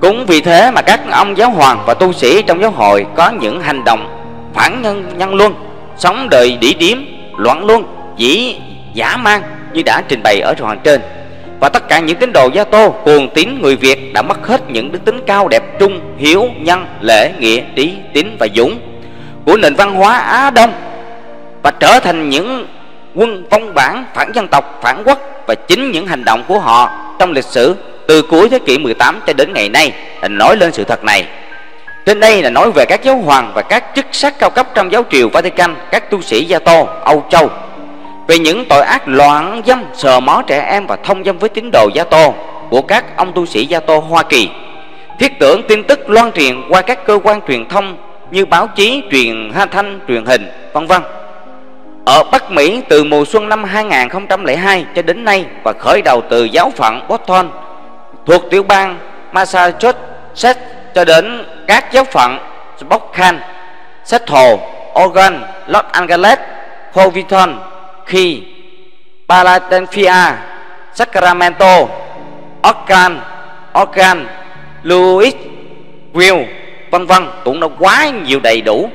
Cũng vì thế mà các ông giáo hoàng và tu sĩ trong giáo hội có những hành động phản nhân luân, sống đời đỉ điếm, loạn luân, dã man như đã trình bày ở đoạn trên. Và tất cả những tín đồ Gia Tô cuồng tín người Việt đã mất hết những đức tính cao đẹp, trung, hiếu, nhân, lễ, nghĩa, trí, tín và dũng của nền văn hóa Á Đông, và trở thành những quân vong bản, phản dân tộc, phản quốc. Và chính những hành động của họ trong lịch sử từ cuối thế kỷ 18 cho đến ngày nay là nói lên sự thật này. Trên đây là nói về các giáo hoàng và các chức sắc cao cấp trong giáo triều Vatican, các tu sĩ Gia Tô, Âu Châu, về những tội ác loạn dâm, sờ mó trẻ em và thông dâm với tín đồ Gia Tô của các ông tu sĩ Gia Tô Hoa Kỳ. Thiết tưởng tin tức loan truyền qua các cơ quan truyền thông như báo chí, truyền thanh, truyền hình, vân vân, ở Bắc Mỹ từ mùa xuân năm 2002 cho đến nay, và khởi đầu từ giáo phận Boston thuộc tiểu bang Massachusetts cho đến các giáo phận Spokane, Seattle, Oregon, Los Angeles, Providence, Key, Philadelphia, Sacramento, Oakland, Louisville, vân vân, cũng đã quá nhiều đầy đủ.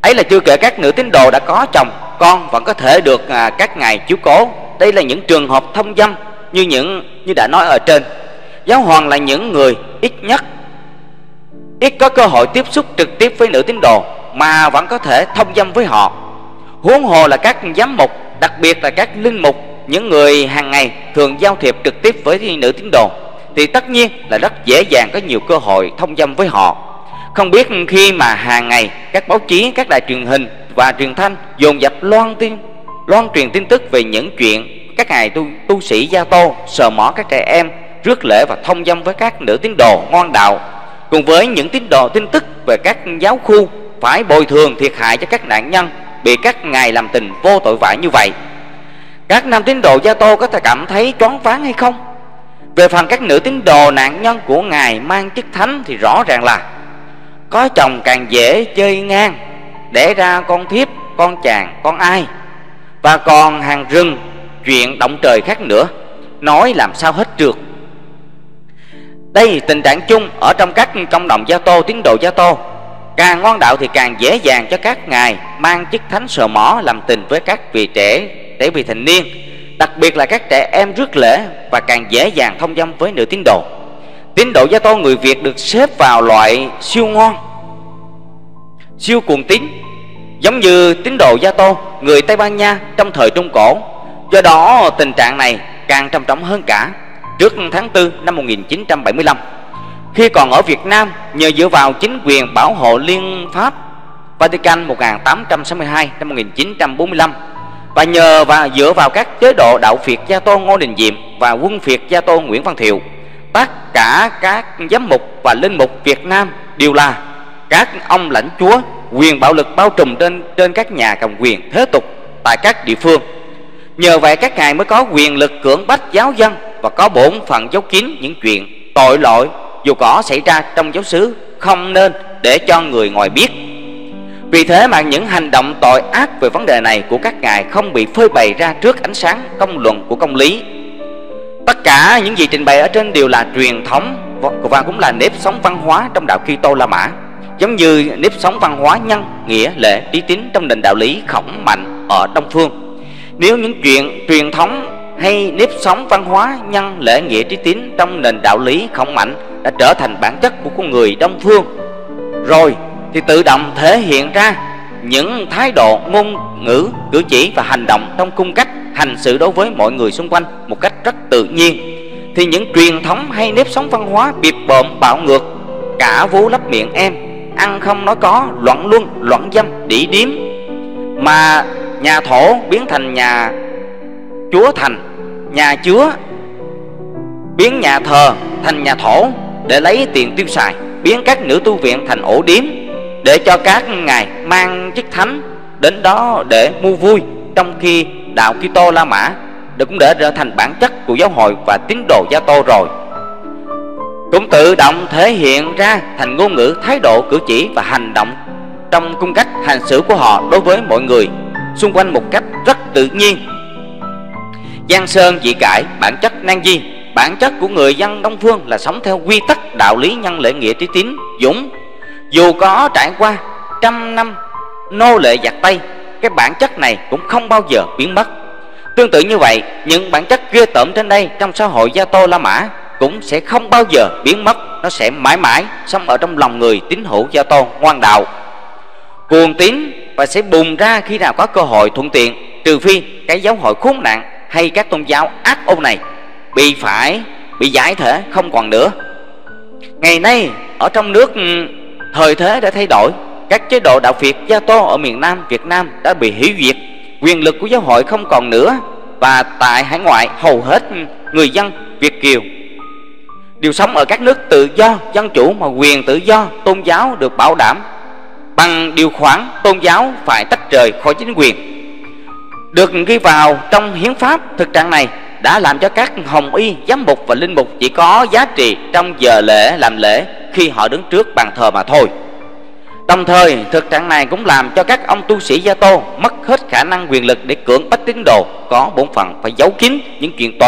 Ấy là chưa kể các nữ tín đồ đã có chồng con vẫn có thể được các ngài chiếu cố. Đây là những trường hợp thông dâm như đã nói ở trên. Giáo hoàng là những người ít có cơ hội tiếp xúc trực tiếp với nữ tín đồ mà vẫn có thể thông dâm với họ, huống hồ là các giám mục, đặc biệt là các linh mục, những người hàng ngày thường giao thiệp trực tiếp với nữ tín đồ, thì tất nhiên là rất dễ dàng có nhiều cơ hội thông dâm với họ. Không biết khi mà hàng ngày các báo chí, các đài truyền hình và truyền thanh dồn dập loan truyền tin tức về những chuyện các ngài tu sĩ Gia Tô sờ mỏ các trẻ em, rước lễ và thông dâm với các nữ tín đồ ngoan đạo, cùng với những tín đồ, tin tức về các giáo khu phải bồi thường thiệt hại cho các nạn nhân bị các ngài làm tình vô tội vạ như vậy, các nam tín đồ Gia Tô có thể cảm thấy choáng váng hay không? Về phần các nữ tín đồ nạn nhân của ngài mang chức thánh thì rõ ràng là có chồng càng dễ chơi ngang, đẻ ra con thiếp, con chàng, con ai, và còn hàng rừng chuyện động trời khác nữa, nói làm sao hết trượt. Đây tình trạng chung ở trong các công đồng Gia Tô, tín đồ Gia Tô. Càng ngoan đạo thì càng dễ dàng cho các ngài mang chức thánh sờ mỏ làm tình với các vị trẻ vị thành niên, đặc biệt là các trẻ em rước lễ, và càng dễ dàng thông dâm với nữ tín đồ. Tín đồ Gia Tô người Việt được xếp vào loại siêu ngoan, siêu cuồng tín, giống như tín đồ Gia Tô người Tây Ban Nha trong thời Trung Cổ. Do đó tình trạng này càng trầm trọng hơn cả. Trước tháng 4 năm 1975, khi còn ở Việt Nam, nhờ dựa vào chính quyền bảo hộ Liên Pháp Vatican 1862 năm 1945, và dựa vào các chế độ đạo Việt Gia Tô Ngô Đình Diệm và quân Việt Gia Tô Nguyễn Văn Thiệu, tất cả các giám mục và linh mục Việt Nam đều là các ông lãnh chúa, quyền bạo lực bao trùm trên các nhà cầm quyền thế tục tại các địa phương. Nhờ vậy các ngài mới có quyền lực cưỡng bách giáo dân và có bổn phận giấu kín những chuyện tội lỗi dù có xảy ra trong giáo xứ, không nên để cho người ngoài biết. Vì thế mà những hành động tội ác về vấn đề này của các ngài không bị phơi bày ra trước ánh sáng công luận của công lý. Tất cả những gì trình bày ở trên đều là truyền thống và cũng là nếp sống văn hóa trong đạo Kitô La Mã, giống như nếp sống văn hóa nhân, nghĩa, lễ, trí tín trong nền đạo lý Khổng Mạnh ở Đông Phương. Nếu những chuyện truyền thống hay nếp sống văn hóa nhân, lễ, nghĩa, trí tín trong nền đạo lý Khổng Mạnh đã trở thành bản chất của con người Đông Phương rồi, thì tự động thể hiện ra những thái độ, ngôn ngữ, cử chỉ và hành động trong cung cách hành sự đối với mọi người xung quanh một cách rất tự nhiên. Thì những truyền thống hay nếp sống văn hóa bịp bợm, bạo ngược, cả vú lấp miệng em, ăn không nói có, loạn luân, loạn dâm, đỉ điếm, mà nhà thổ biến thành nhà chúa thành nhà chứa, biến nhà thờ thành nhà thổ để lấy tiền tiêu xài, biến các nữ tu viện thành ổ điếm để cho các ngài mang chức thánh đến đó để mua vui, trong khi đạo Kitô La Mã cũng đã trở thành bản chất của giáo hội và tín đồ Gia Tô rồi, cũng tự động thể hiện ra thành ngôn ngữ, thái độ, cử chỉ và hành động trong cung cách hành xử của họ đối với mọi người xung quanh một cách rất tự nhiên. Giang sơn dị cải, bản chất nan di. Bản chất của người dân Đông Phương là sống theo quy tắc đạo lý nhân, lễ, nghĩa, trí tín dũng. Dù có trải qua trăm năm nô lệ giặc Tây, cái bản chất này cũng không bao giờ biến mất. Tương tự như vậy, những bản chất ghê tởm trên đây trong xã hội Gia Tô La Mã cũng sẽ không bao giờ biến mất. Nó sẽ mãi mãi sống ở trong lòng người tín hữu Gia Tô ngoan đạo, cuồng tín, và sẽ bùng ra khi nào có cơ hội thuận tiện, trừ phi cái giáo hội khốn nạn hay các tôn giáo ác ôn này bị giải thể không còn nữa. Ngày nay ở trong nước, thời thế đã thay đổi, các chế độ đạo Việt Gia Tô ở miền Nam Việt Nam đã bị hủy diệt, quyền lực của giáo hội không còn nữa, và tại hải ngoại hầu hết người dân Việt kiều đều sống ở các nước tự do dân chủ, mà quyền tự do tôn giáo được bảo đảm bằng điều khoản tôn giáo phải tách rời khỏi chính quyền được ghi vào trong hiến pháp. Thực trạng này đã làm cho các hồng y, giám mục và linh mục chỉ có giá trị trong giờ lễ làm lễ, khi họ đứng trước bàn thờ mà thôi. Đồng thời thực trạng này cũng làm cho các ông tu sĩ Gia Tô mất hết khả năng quyền lực để cưỡng bách tín đồ có bổn phận phải giấu kín những chuyện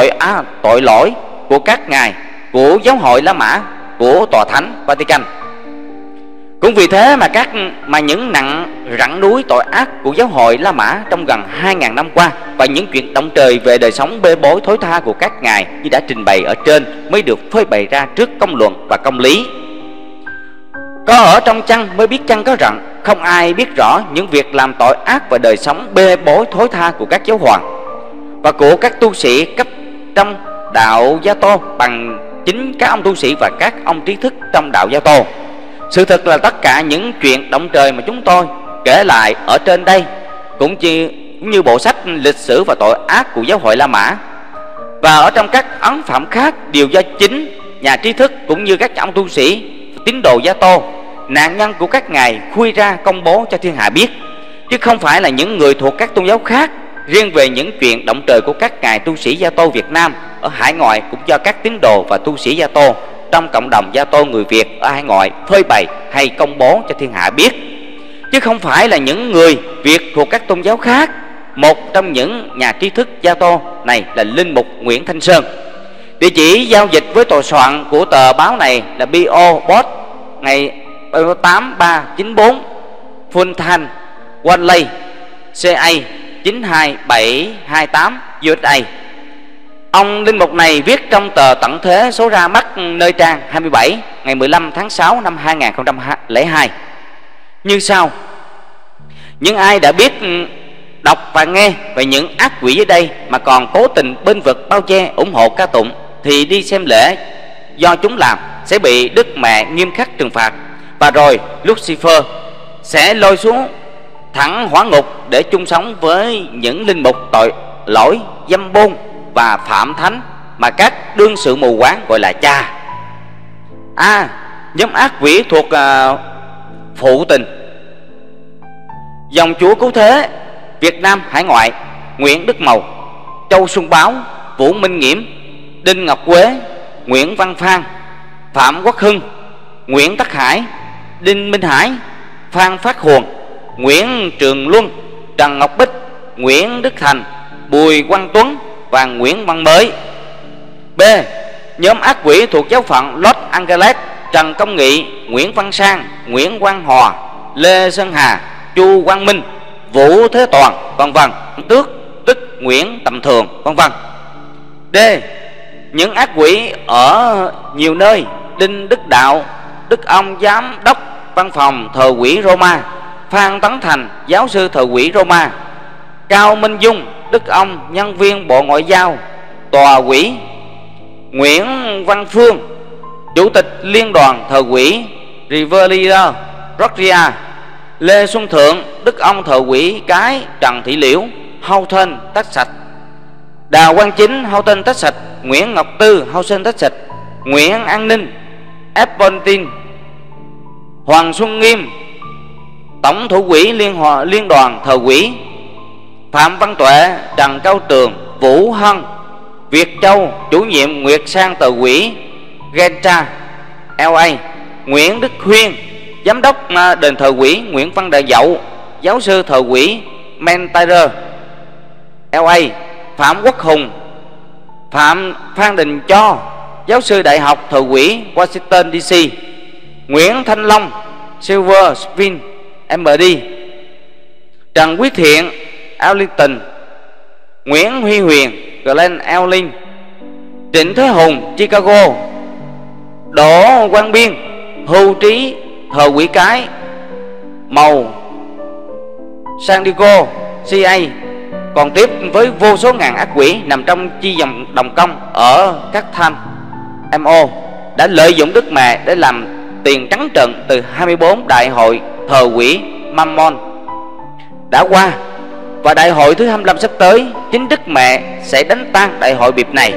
tội lỗi của các ngài, của giáo hội La Mã, của tòa thánh Vatican. Cũng vì thế mà những rặng núi tội ác của giáo hội La Mã trong gần 2000 năm qua, và những chuyện động trời về đời sống bê bối thối tha của các ngài như đã trình bày ở trên mới được phơi bày ra trước công luận và công lý. Có ở trong chăng mới biết chăng có rặng, không ai biết rõ những việc làm tội ác và đời sống bê bối thối tha của các giáo hoàng và của các tu sĩ cấp trong đạo Gia Tô bằng chính các ông tu sĩ và các ông trí thức trong đạo Gia Tô. Sự thật là tất cả những chuyện động trời mà chúng tôi kể lại ở trên đây cũng như bộ sách lịch sử và tội ác của giáo hội La Mã và ở trong các ấn phẩm khác đều do chính nhà trí thức cũng như các ông tu sĩ tín đồ Gia Tô, nạn nhân của các ngài khui ra công bố cho thiên hạ biết, chứ không phải là những người thuộc các tôn giáo khác. Riêng về những chuyện động trời của các ngài tu sĩ Gia Tô Việt Nam ở hải ngoại cũng do các tín đồ và tu sĩ Gia Tô trong cộng đồng Gia Tô người Việt ở hải ngoại phơi bày hay công bố cho thiên hạ biết, chứ không phải là những người Việt thuộc các tôn giáo khác. một trong những nhà trí thức Gia Tô này là Linh Mục Nguyễn Thanh Sơn. Địa chỉ giao dịch với tòa soạn của tờ báo này là P.O. Box ngày 8394 Fulton, Wanley, CA 92728 USA. Ông Linh Mục này viết trong tờ tận thế số ra mắt nơi trang 27 ngày 15 tháng 6 năm 2002 như sau: những ai đã biết đọc và nghe về những ác quỷ dưới đây mà còn cố tình bênh vực, bao che, ủng hộ, ca tụng thì đi xem lễ do chúng làm sẽ bị Đức Mẹ nghiêm khắc trừng phạt, và rồi Lucifer sẽ lôi xuống thẳng hỏa ngục để chung sống với những linh mục tội lỗi, dâm bôn và phạm thánh mà các đương sự mù quáng gọi là cha. A. Nhóm ác quỷ thuộc phụ tình, dòng Chúa Cứu Thế Việt Nam hải ngoại: Nguyễn Đức Mầu, Châu Xuân Báo, Vũ Minh Nghiễm, Đinh Ngọc Quế, Nguyễn Văn Phan, Phạm Quốc Hưng, Nguyễn Tắc Hải, Đinh Minh Hải, Phan Phát Huồn, Nguyễn Trường Luân, Trần Ngọc Bích, Nguyễn Đức Thành, Bùi Quang Tuấn và Nguyễn Văn Mới. B. Nhóm ác quỷ thuộc giáo phận Los Angeles: Trần Công Nghị, Nguyễn Văn Sang, Nguyễn Quang Hòa, Lê Sơn Hà, Chu Quang Minh, Vũ Thế Toàn, vân vân, tước tức Nguyễn Tầm Thường, vân vân. D. Những ác quỷ ở nhiều nơi: Đinh Đức Đạo, Đức Ông Giám Đốc Văn phòng Thờ Quỷ Roma, Phan Tấn Thành, Giáo sư Thờ Quỷ Roma, Cao Minh Dung, Đức Ông Nhân viên Bộ Ngoại giao Tòa Quỷ, Nguyễn Văn Phương, Chủ tịch Liên đoàn Thờ Quỷ Rivera, Borgia, Lê Xuân Thượng, Đức Ông Thợ Quỷ Cái Trần Thị Liễu, Houghton, Texas, Đào Quang Chính, Houghton, Texas, Nguyễn Ngọc Tư, Houghton, Texas, Nguyễn An Ninh, Eppontin, Hoàng Xuân Nghiêm, Tổng Thủ Quỹ Liên đoàn Thợ Quỷ Phạm Văn Tuệ, Trần Cao Tường, Vũ Hân, Việt Châu, Chủ nhiệm Nguyệt Sang Thợ Quỷ Gentra, LA, Nguyễn Đức Huyên, Giám đốc Đền Thờ Quỷ Nguyễn Văn Đại Dậu, Giáo sư Thờ Quỷ Mentirer, LA, Phạm Quốc Hùng, Phan Đình Cho, Giáo sư Đại học Thờ Quỷ Washington DC, Nguyễn Thanh Long, Silver Spin MD, Trần Quý Thiện, Arlington, Nguyễn Huy Huyền, Glen Elling, Trịnh Thế Hùng, Chicago, Đỗ Quang Biên, Hưu Trí, Thờ Quỷ Cái Màu, San Diego, CA. Còn tiếp với vô số ngàn ác quỷ nằm trong chi dòng đồng công ở các thành MO đã lợi dụng Đức Mẹ để làm tiền trắng trợn từ 24 đại hội thờ quỷ Mammon đã qua, và đại hội thứ 25 sắp tới chính Đức Mẹ sẽ đánh tan đại hội bịp này.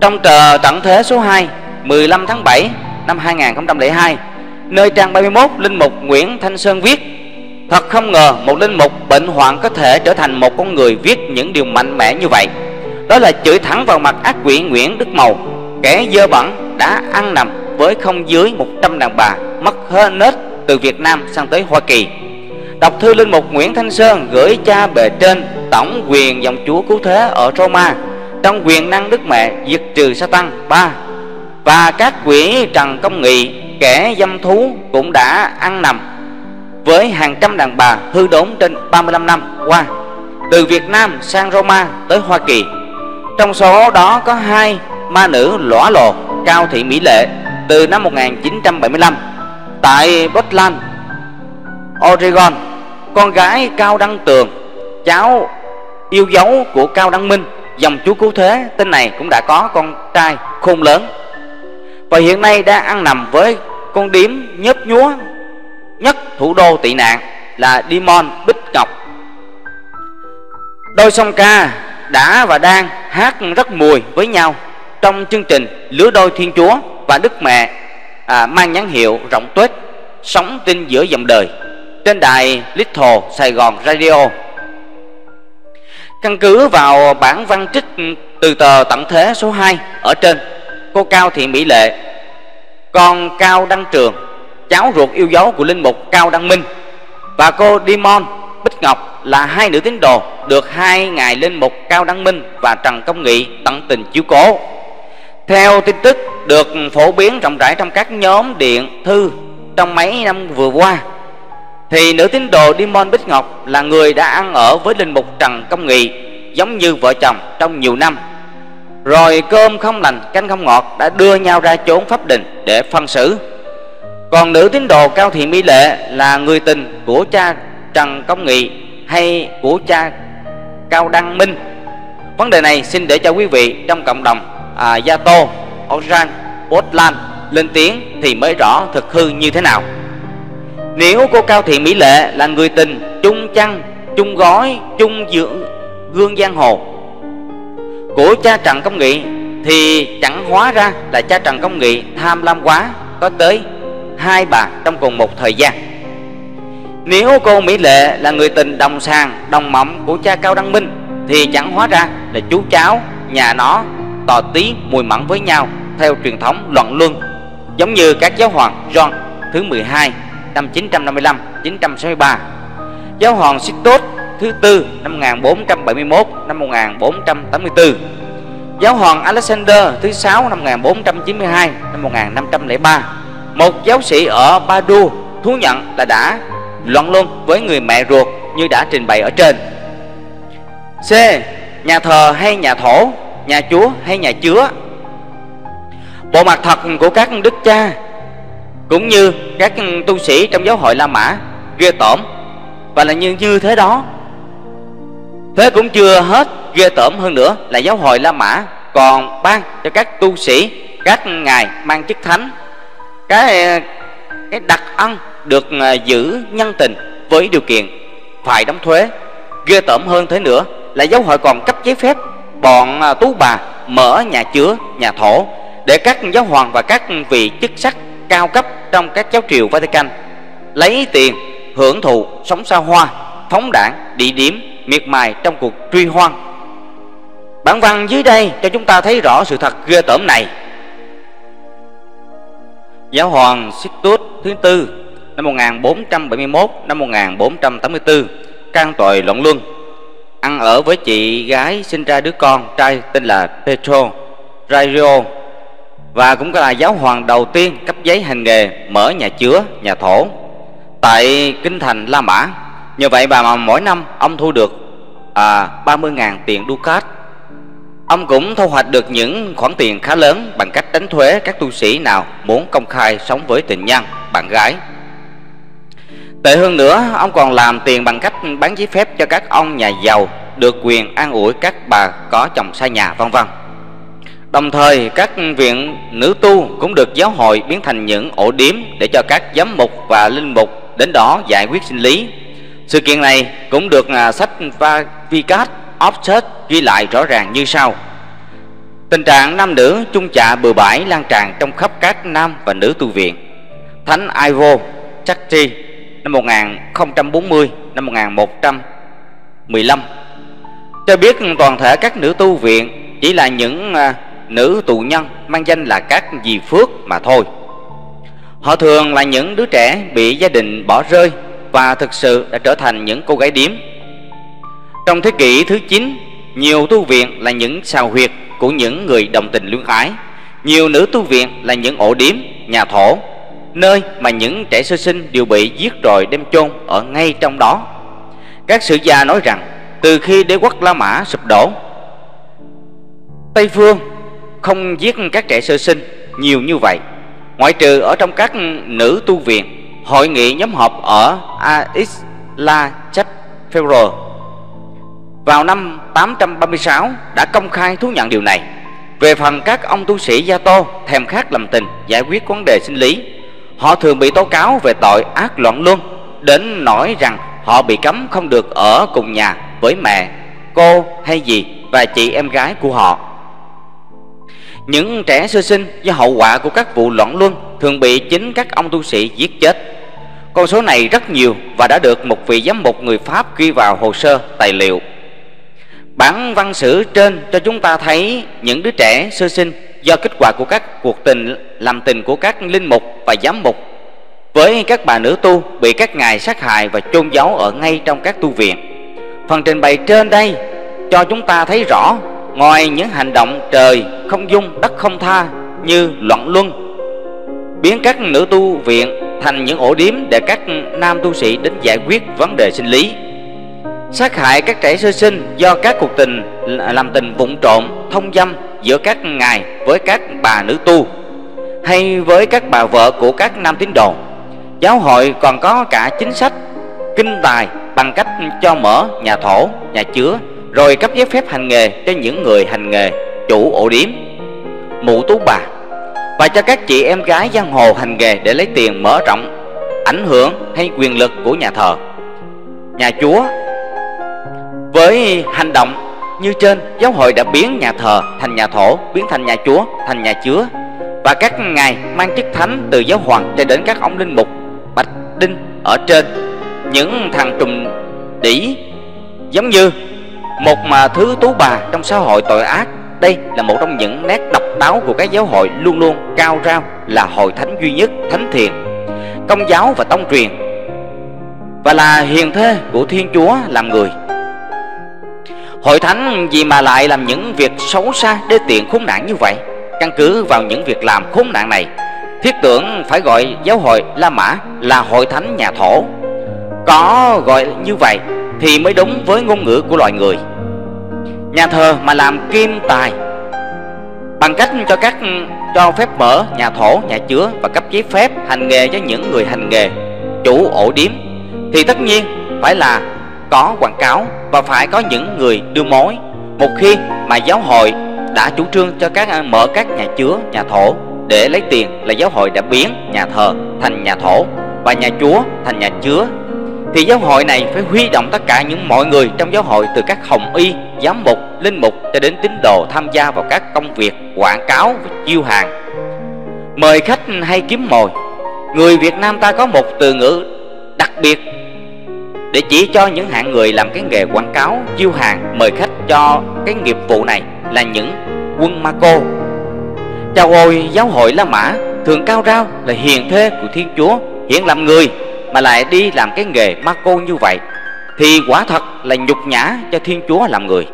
Trong tờ tận thế số 2 15 tháng 7 năm 2002, nơi trang 31, Linh Mục Nguyễn Thanh Sơn viết: thật không ngờ một linh mục bệnh hoạn có thể trở thành một con người viết những điều mạnh mẽ như vậy. Đó là chửi thẳng vào mặt ác quỷ Nguyễn Đức Mầu, kẻ dơ bẩn đã ăn nằm với không dưới 100 đàn bà mất hết nết từ Việt Nam sang tới Hoa Kỳ. Đọc thư Linh Mục Nguyễn Thanh Sơn gửi cha bề trên tổng quyền dòng Chúa Cứu Thế ở Roma, trong quyền năng Đức Mẹ diệt trừ Satan ba, và các quỷ Trần Công Nghị, kẻ dâm thú, cũng đã ăn nằm với hàng trăm đàn bà hư đốn trên 35 năm qua, từ Việt Nam sang Roma tới Hoa Kỳ. Trong số đó có hai ma nữ lõa lồ: Cao Thị Mỹ Lệ từ năm 1975 tại Portland, Oregon, con gái Cao Đăng Tường, cháu yêu dấu của Cao Đăng Minh, dòng Chúa Cứu Thế. Tên này cũng đã có con trai khôn lớn và hiện nay đang ăn nằm với con điếm nhớp nhúa nhất thủ đô tị nạn là Demon Bích Ngọc. Đôi song ca đã và đang hát rất mùi với nhau trong chương trình Lứa Đôi Thiên Chúa và Đức Mẹ mang nhãn hiệu rộng tuếch, sống tin giữa dòng đời trên đài Little Sài Gòn Radio. Căn cứ vào bản văn trích từ tờ tận thế số 2 ở trên, cô Cao Thị Mỹ Lệ, con Cao Đăng Trường, cháu ruột yêu dấu của Linh Mục Cao Đăng Minh, và cô Demon Bích Ngọc, là hai nữ tín đồ được hai ngài linh mục Cao Đăng Minh và Trần Công Nghị tận tình chiếu cố. Theo tin tức được phổ biến rộng rãi trong các nhóm điện thư trong mấy năm vừa qua, thì nữ tín đồ Demon Bích Ngọc là người đã ăn ở với linh mục Trần Công Nghị giống như vợ chồng trong nhiều năm. Rồi cơm không lành canh không ngọt đã đưa nhau ra chốn pháp đình để phân xử. Còn nữ tín đồ Cao Thị Mỹ Lệ là người tình của cha Trần Công Nghị hay của cha Cao Đăng Minh. Vấn đề này xin để cho quý vị trong cộng đồng Gia Tô, Oran, Portland lên tiếng thì mới rõ thực hư như thế nào. Nếu cô Cao Thị Mỹ Lệ là người tình chung chăn, chung gói, chung dưỡng gương giang hồ của cha Trần Công Nghị, thì chẳng hóa ra là cha Trần Công Nghị tham lam quá, có tới hai bà trong cùng một thời gian. Nếu cô Mỹ Lệ là người tình đồng sàng, đồng mộng của cha Cao Đăng Minh, thì chẳng hóa ra là chú cháu nhà nó tò tí mùi mẫn với nhau theo truyền thống loạn luân, giống như các giáo hoàng John thứ 12 năm 955, 963, giáo hoàng Sixtus thứ tư năm 1471, năm 1484, giáo hoàng Alexander thứ 6 năm 1492, năm 1503. Một giáo sĩ ở Padua thú nhận là đã loạn luân với người mẹ ruột như đã trình bày ở trên. C. Nhà thờ hay nhà thổ, nhà chúa hay nhà chứa. Bộ mặt thật của các đức cha cũng như các tu sĩ trong giáo hội La Mã ghê tởm và là như thế đó. Thế cũng chưa hết, ghê tởm hơn nữa là giáo hội La Mã còn ban cho các tu sĩ các ngài mang chức thánh cái đặc ân được giữ nhân tình với điều kiện phải đóng thuế. Ghê tởm hơn thế nữa là giáo hội còn cấp giấy phép bọn tú bà mở nhà chứa, nhà thổ để các giáo hoàng và các vị chức sắc cao cấp trong các giáo triều Vatican lấy tiền hưởng thụ sống xa hoa, phóng đảng, địa điểm miệt mài trong cuộc truy hoan. Bản văn dưới đây cho chúng ta thấy rõ sự thật ghê tởm này. Giáo hoàng Sixtus thứ tư năm 1471, năm 1484 can tội loạn luân, ăn ở với chị gái sinh ra đứa con trai tên là Petro Rario, và cũng là giáo hoàng đầu tiên cấp giấy hành nghề mở nhà chứa, nhà thổ tại kinh thành La Mã. Nhờ vậy mà mỗi năm ông thu được 30.000 tiền ducat. Ông cũng thu hoạch được những khoản tiền khá lớn bằng cách đánh thuế các tu sĩ nào muốn công khai sống với tình nhân, bạn gái. Tệ hơn nữa, ông còn làm tiền bằng cách bán giấy phép cho các ông nhà giàu được quyền an ủi các bà có chồng xa nhà, vân vân. Đồng thời, các viện nữ tu cũng được giáo hội biến thành những ổ điếm để cho các giám mục và linh mục đến đó giải quyết sinh lý. Sự kiện này cũng được sách Vicar of Christ ghi lại rõ ràng như sau. Tình trạng nam nữ chung chạ bừa bãi lan tràn trong khắp các nam và nữ tu viện. Thánh Ivo Sutri năm 1040, năm 1115 cho biết toàn thể các nữ tu viện chỉ là những nữ tù nhân mang danh là các dì phước mà thôi. Họ thường là những đứa trẻ bị gia đình bỏ rơi và thực sự đã trở thành những cô gái điếm. Trong thế kỷ thứ 9, nhiều tu viện là những xào huyệt của những người đồng tình luyến ái. Nhiều nữ tu viện là những ổ điếm, nhà thổ, nơi mà những trẻ sơ sinh đều bị giết rồi đem chôn ở ngay trong đó. Các sử gia nói rằng từ khi đế quốc La Mã sụp đổ, Tây Phương không giết các trẻ sơ sinh nhiều như vậy, ngoại trừ ở trong các nữ tu viện. Hội nghị nhóm họp ở Isla Chapel vào năm 836 đã công khai thú nhận điều này. Về phần các ông tu sĩ Gia Tô thèm khát làm tình giải quyết vấn đề sinh lý, họ thường bị tố cáo về tội ác loạn luân, đến nỗi rằng họ bị cấm không được ở cùng nhà với mẹ, cô hay dì và chị em gái của họ. Những trẻ sơ sinh do hậu quả của các vụ loạn luân thường bị chính các ông tu sĩ giết chết. Con số này rất nhiều và đã được một vị giám mục người Pháp ghi vào hồ sơ tài liệu. Bản văn sử trên cho chúng ta thấy những đứa trẻ sơ sinh do kết quả của các cuộc tình làm tình của các linh mục và giám mục với các bà nữ tu bị các ngài sát hại và chôn giấu ở ngay trong các tu viện. Phần trình bày trên đây cho chúng ta thấy rõ, ngoài những hành động trời không dung đất không tha như loạn luân, biến các nữ tu viện thành những ổ điếm để các nam tu sĩ đến giải quyết vấn đề sinh lý, sát hại các trẻ sơ sinh do các cuộc tình làm tình vụng trộn thông dâm giữa các ngài với các bà nữ tu hay với các bà vợ của các nam tín đồ, giáo hội còn có cả chính sách kinh tài bằng cách cho mở nhà thổ, nhà chứa, rồi cấp giấy phép hành nghề cho những người hành nghề chủ ổ điếm, mụ tú bà, và cho các chị em gái giang hồ hành nghề để lấy tiền mở rộng ảnh hưởng hay quyền lực của nhà thờ, nhà chúa. Với hành động như trên, giáo hội đã biến nhà thờ thành nhà thổ, biến thành nhà chúa thành nhà chứa, và các ngài mang chức thánh từ giáo hoàng cho đến các ông linh mục, bạch đinh ở trên, những thằng trùm đĩ, giống như một mà thứ tú bà trong xã hội tội ác. Đây là một trong những nét độc đáo của các giáo hội luôn luôn cao rao là hội thánh duy nhất, thánh thiện, công giáo và tông truyền, và là hiền thê của Thiên Chúa làm người. Hội thánh gì mà lại làm những việc xấu xa, đê tiện, khốn nạn như vậy? Căn cứ vào những việc làm khốn nạn này, thiết tưởng phải gọi giáo hội La Mã là hội thánh nhà thổ. Có gọi như vậy thì mới đúng với ngôn ngữ của loài người. Nhà thờ mà làm kim tài bằng cách cho phép mở nhà thổ, nhà chứa và cấp giấy phép hành nghề cho những người hành nghề chủ ổ điếm, thì tất nhiên phải là có quảng cáo và phải có những người đưa mối. Một khi mà giáo hội đã chủ trương cho mở các nhà chứa, nhà thổ để lấy tiền, là giáo hội đã biến nhà thờ thành nhà thổ và nhà chúa thành nhà chứa, thì giáo hội này phải huy động tất cả mọi người trong giáo hội, từ các hồng y, giám mục, linh mục cho đến tín đồ, tham gia vào các công việc quảng cáo và chiêu hàng, mời khách hay kiếm mồi. Người Việt Nam ta có một từ ngữ đặc biệt để chỉ cho những hạng người làm cái nghề quảng cáo, chiêu hàng, mời khách cho cái nghiệp vụ này là những quân ma cô. Chào ôi, giáo hội La Mã thường cao rao là hiền thê của Thiên Chúa, hiện làm người mà lại đi làm cái nghề ma cô như vậy, thì quả thật là nhục nhã cho Thiên Chúa làm người.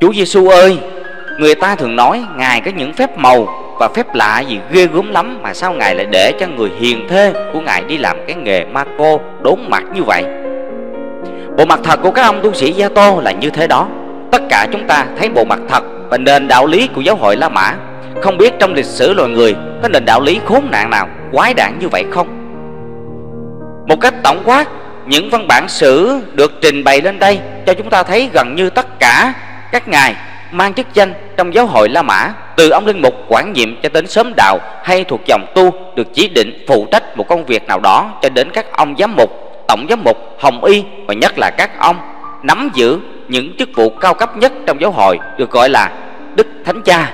Chúa Giêsu ơi, người ta thường nói Ngài có những phép màu và phép lạ gì ghê gớm lắm, mà sao Ngài lại để cho người hiền thê của Ngài đi làm cái nghề ma cô, đốn mặt như vậy? Bộ mặt thật của các ông tu sĩ Gia Tô là như thế đó. Tất cả chúng ta thấy bộ mặt thật và nền đạo lý của giáo hội La Mã. Không biết trong lịch sử loài người có nền đạo lý khốn nạn nào, quái đản như vậy không? Một cách tổng quát, những văn bản sử được trình bày lên đây cho chúng ta thấy gần như tất cả các ngài mang chức danh trong giáo hội La Mã, từ ông linh mục quản nhiệm cho đến sớm đạo hay thuộc dòng tu được chỉ định phụ trách một công việc nào đó, cho đến các ông giám mục, tổng giám mục, hồng y, và nhất là các ông nắm giữ những chức vụ cao cấp nhất trong giáo hội được gọi là Đức Thánh Cha,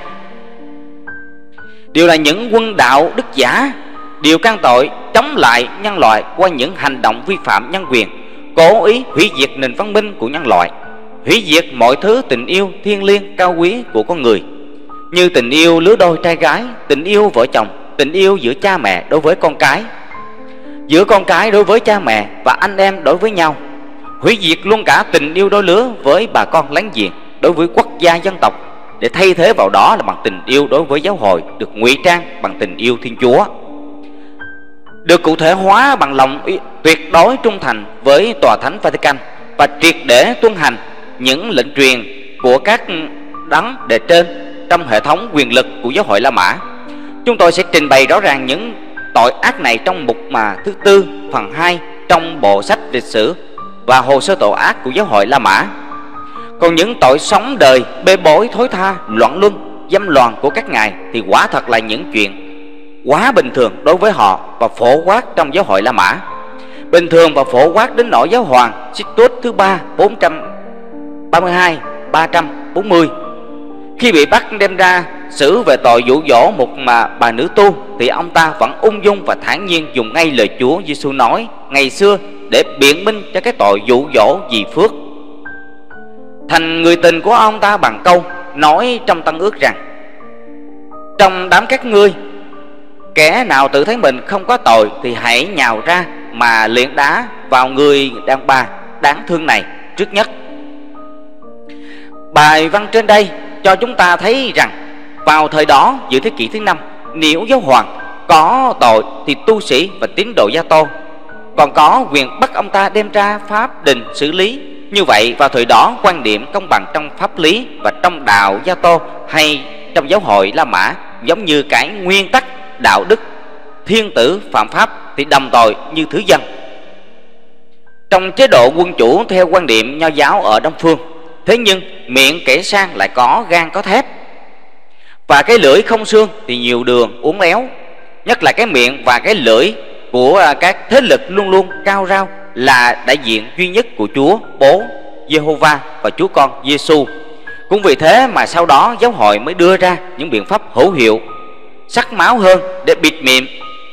đều là những quân đạo đức giả, điều can tội chống lại nhân loại qua những hành động vi phạm nhân quyền, cố ý hủy diệt nền văn minh của nhân loại, hủy diệt mọi thứ tình yêu thiêng liêng cao quý của con người, như tình yêu lứa đôi trai gái, tình yêu vợ chồng, tình yêu giữa cha mẹ đối với con cái, giữa con cái đối với cha mẹ và anh em đối với nhau, hủy diệt luôn cả tình yêu đôi lứa với bà con láng giềng, đối với quốc gia dân tộc, để thay thế vào đó là bằng tình yêu đối với giáo hội, được ngụy trang bằng tình yêu Thiên Chúa, được cụ thể hóa bằng lòng tuyệt đối trung thành với Tòa Thánh Vatican và triệt để tuân hành những lệnh truyền của các đấng đề trên trong hệ thống quyền lực của giáo hội La Mã. Chúng tôi sẽ trình bày rõ ràng những tội ác này trong mục mà thứ tư phần 2 trong bộ sách lịch sử và hồ sơ tội ác của giáo hội La Mã. Còn những tội sống đời, bê bối, thối tha, loạn luân, dâm loạn của các ngài thì quả thật là những chuyện quá bình thường đối với họ và phổ quát trong giáo hội La Mã. Bình thường và phổ quát đến nỗi giáo hoàng Sixtus thứ 3 432-340 khi bị bắt đem ra xử về tội dụ dỗ một mà bà nữ tu, thì ông ta vẫn ung dung và thản nhiên dùng ngay lời Chúa Giêsu nói ngày xưa để biện minh cho cái tội dụ dỗ dì Phước thành người tình của ông ta bằng câu nói trong Tân Ước rằng: trong đám các ngươi, kẻ nào tự thấy mình không có tội thì hãy nhào ra mà liền đá vào người đàn bà đáng thương này trước nhất. Bài văn trên đây cho chúng ta thấy rằng vào thời đó, giữa thế kỷ thứ 5, nếu giáo hoàng có tội thì tu sĩ và tín đồ Gia Tô còn có quyền bắt ông ta đem ra pháp đình xử lý. Như vậy vào thời đó, quan điểm công bằng trong pháp lý và trong đạo Gia Tô hay trong giáo hội La Mã giống như cái nguyên tắc đạo đức thiên tử phạm pháp thì đồng tội như thứ dân. Trong chế độ quân chủ theo quan điểm Nho giáo ở Đông Phương, thế nhưng miệng kẻ sang lại có gan có thép, và cái lưỡi không xương thì nhiều đường uốn éo. Nhất là cái miệng và cái lưỡi của các thế lực luôn luôn cao rao là đại diện duy nhất của Chúa Bố Jehovah và Chúa Con Giêsu. Cũng vì thế mà sau đó giáo hội mới đưa ra những biện pháp hữu hiệu, sắc máu hơn để bịt miệng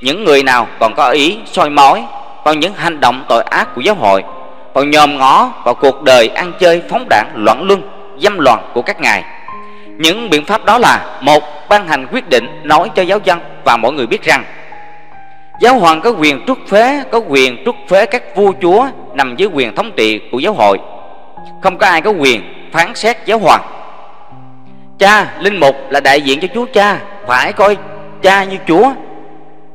những người nào còn có ý soi mói vào những hành động tội ác của giáo hội, vào nhòm ngó vào cuộc đời ăn chơi phóng đảng loạn luân dâm loạn của các ngài. Những biện pháp đó là: một, ban hành quyết định nói cho giáo dân và mọi người biết rằng giáo hoàng có quyền truất phế, các vua chúa nằm dưới quyền thống trị của giáo hội. Không có ai có quyền phán xét giáo hoàng. Cha, linh mục là đại diện cho Chúa Cha, phải coi Cha như Chúa.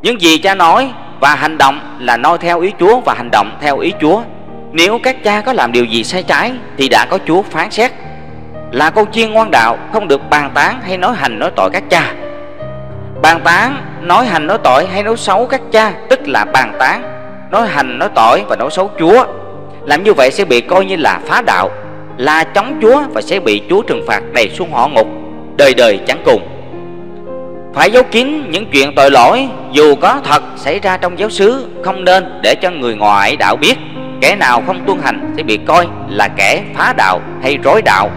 Những gì Cha nói và hành động là noi theo ý Chúa và hành động theo ý Chúa. Nếu các cha có làm điều gì sai trái thì đã có Chúa phán xét. Là con chiên ngoan đạo không được bàn tán hay nói hành nói tội các cha. Bàn tán, nói hành nói tội hay nói xấu các cha tức là bàn tán, nói hành nói tội và nói xấu Chúa. Làm như vậy sẽ bị coi như là phá đạo, là chống Chúa và sẽ bị Chúa trừng phạt đầy xuống hỏa ngục đời đời chẳng cùng. Phải giấu kín những chuyện tội lỗi dù có thật xảy ra trong giáo xứ, không nên để cho người ngoại đạo biết. Kẻ nào không tuân hành sẽ bị coi là kẻ phá đạo hay rối đạo.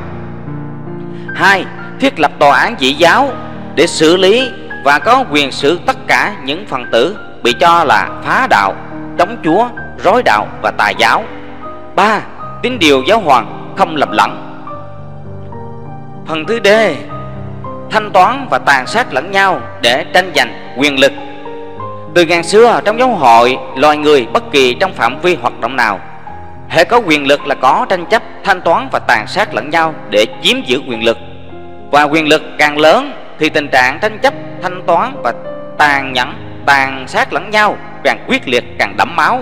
2. Thiết lập tòa án dị giáo để xử lý và có quyền xử tất cả những phần tử bị cho là phá đạo, chống Chúa, rối đạo và tà giáo. 3. Tín điều giáo hoàng không lầm lẫn. Phần thứ D, thanh toán và tàn sát lẫn nhau để tranh giành quyền lực. Từ ngàn xưa trong giáo hội, loài người bất kỳ trong phạm vi hoạt động nào, hễ có quyền lực là có tranh chấp, thanh toán và tàn sát lẫn nhau để chiếm giữ quyền lực. Và quyền lực càng lớn thì tình trạng tranh chấp, thanh toán và tàn nhẫn, tàn sát lẫn nhau càng quyết liệt, càng đẫm máu.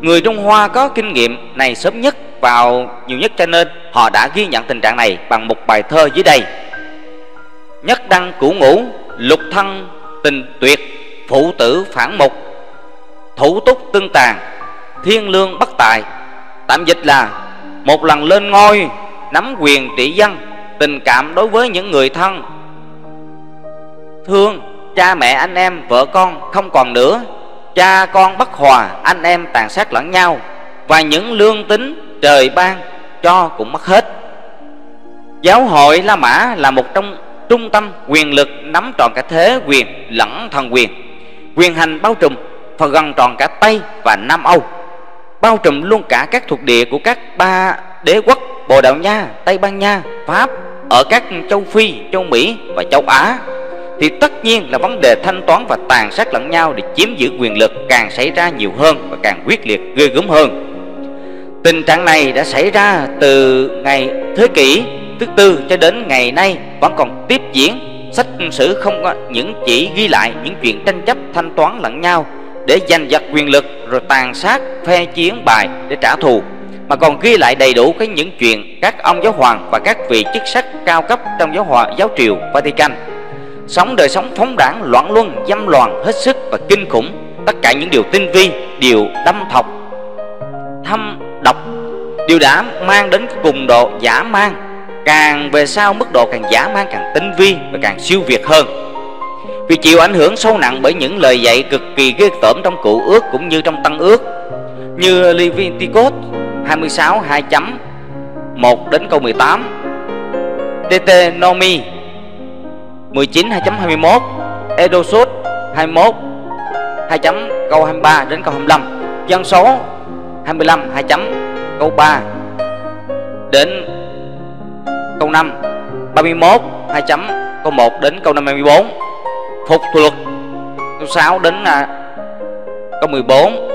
Người Trung Hoa có kinh nghiệm này sớm nhất vào nhiều nhất, cho nên họ đã ghi nhận tình trạng này bằng một bài thơ dưới đây: Nhất đăng cửu ngũ, lục thân tình tuyệt, phụ tử phản mục, thủ túc tương tàn, thiên lương bất tài. Tạm dịch là: một lần lên ngôi, nắm quyền trị dân, tình cảm đối với những người thân thương, cha mẹ anh em vợ con không còn nữa, cha con bất hòa, anh em tàn sát lẫn nhau, và những lương tính trời ban cho cũng mất hết. Giáo hội La Mã là một trong trung tâm quyền lực nắm trọn cả thế quyền lẫn thần quyền, quyền hành bao trùm và gần trọn cả Tây và Nam Âu, bao trùm luôn cả các thuộc địa của các ba đế quốc Bồ Đào Nha, Tây Ban Nha, Pháp, ở các châu Phi, châu Mỹ và châu Á. Thì tất nhiên là vấn đề thanh toán và tàn sát lẫn nhau để chiếm giữ quyền lực càng xảy ra nhiều hơn và càng quyết liệt, ghê gớm hơn. Tình trạng này đã xảy ra từ ngày thế kỷ thứ tư cho đến ngày nay vẫn còn tiếp diễn. Sách sử không những chỉ ghi lại những chuyện tranh chấp, thanh toán lẫn nhau để giành giật quyền lực rồi tàn sát phe chiến bài để trả thù, mà còn ghi lại đầy đủ cái những chuyện các ông giáo hoàng và các vị chức sắc cao cấp trong giáo triều Vatican sống đời sống phóng đảng loạn luân dâm loạn hết sức và kinh khủng. Tất cả những điều tinh vi, điều đâm thọc thâm độc, điều đã mang đến cùng độ dã man. Càng về sau mức độ càng dã man, càng tinh vi và càng siêu việt hơn. Vì chịu ảnh hưởng sâu nặng bởi những lời dạy cực kỳ ghê tởm trong Cựu Ước cũng như trong Tân Ước, như Leviticus 26:2.1 đến câu 18, Deuteronomy 19:2.21, Exodus 21:2.23 đến câu 25, Dân số 25:2.3 đến câu 5, 31:2.1 đến câu 54, Phục Luật câu 6 đến câu 14,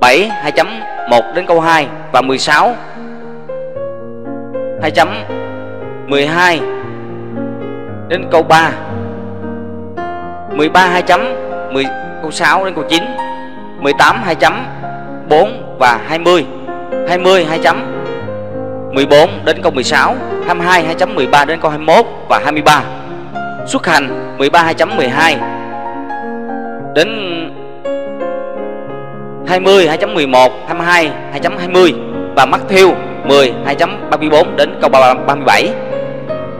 7:2.1 đến câu 2 và 16 12 đến câu 3, 13 2 chấm 10, câu 6 đến câu 9, 18 2 chấm 4 và 20, 20 2 chấm 14 đến câu 16, 22 2 chấm 13 đến câu 21 và 23. Xuất hành 13 2 chấm 12 đến 20 2 chấm 11, 22 2 chấm 20 và Matthew 10 2 chấm 34 đến câu 37.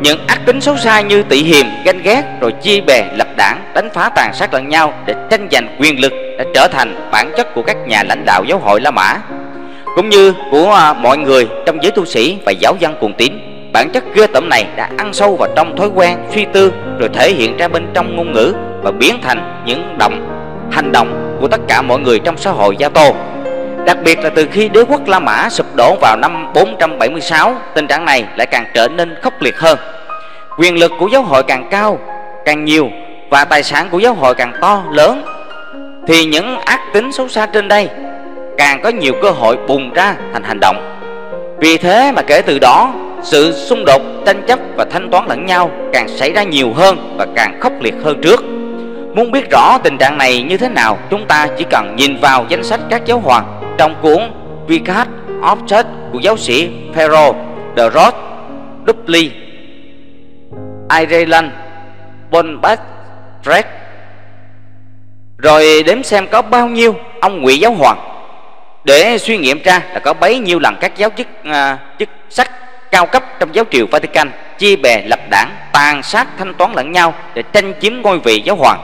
Những ác tính xấu xa như tị hiềm, ganh ghét, rồi chia bè lập đảng, đánh phá tàn sát lẫn nhau để tranh giành quyền lực đã trở thành bản chất của các nhà lãnh đạo giáo hội La Mã, cũng như của mọi người trong giới tu sĩ và giáo dân cuồng tín. Bản chất ghê tởm này đã ăn sâu vào trong thói quen, suy tư, rồi thể hiện ra bên trong ngôn ngữ và biến thành những hành động của tất cả mọi người trong xã hội Gia Tô. Đặc biệt là từ khi đế quốc La Mã sụp đổ vào năm 476, tình trạng này lại càng trở nên khốc liệt hơn. Quyền lực của giáo hội càng cao, càng nhiều và tài sản của giáo hội càng to, lớn, thì những ác tính xấu xa trên đây càng có nhiều cơ hội bùng ra thành hành động. Vì thế mà kể từ đó, sự xung đột, tranh chấp và thanh toán lẫn nhau càng xảy ra nhiều hơn và càng khốc liệt hơn trước. Muốn biết rõ tình trạng này như thế nào, chúng ta chỉ cần nhìn vào danh sách các giáo hoàng trong cuốn Vicar of Christ của giáo sĩ Phêrô, De Rot, Dudley, Ireland, Boniface, Fred, rồi đếm xem có bao nhiêu ông ngụy giáo hoàng, để suy nghiệm ra là có bấy nhiêu lần các giáo chức chức sắc cao cấp trong giáo triều Vatican chia bè lập đảng, tàn sát, thanh toán lẫn nhau để tranh chiếm ngôi vị giáo hoàng.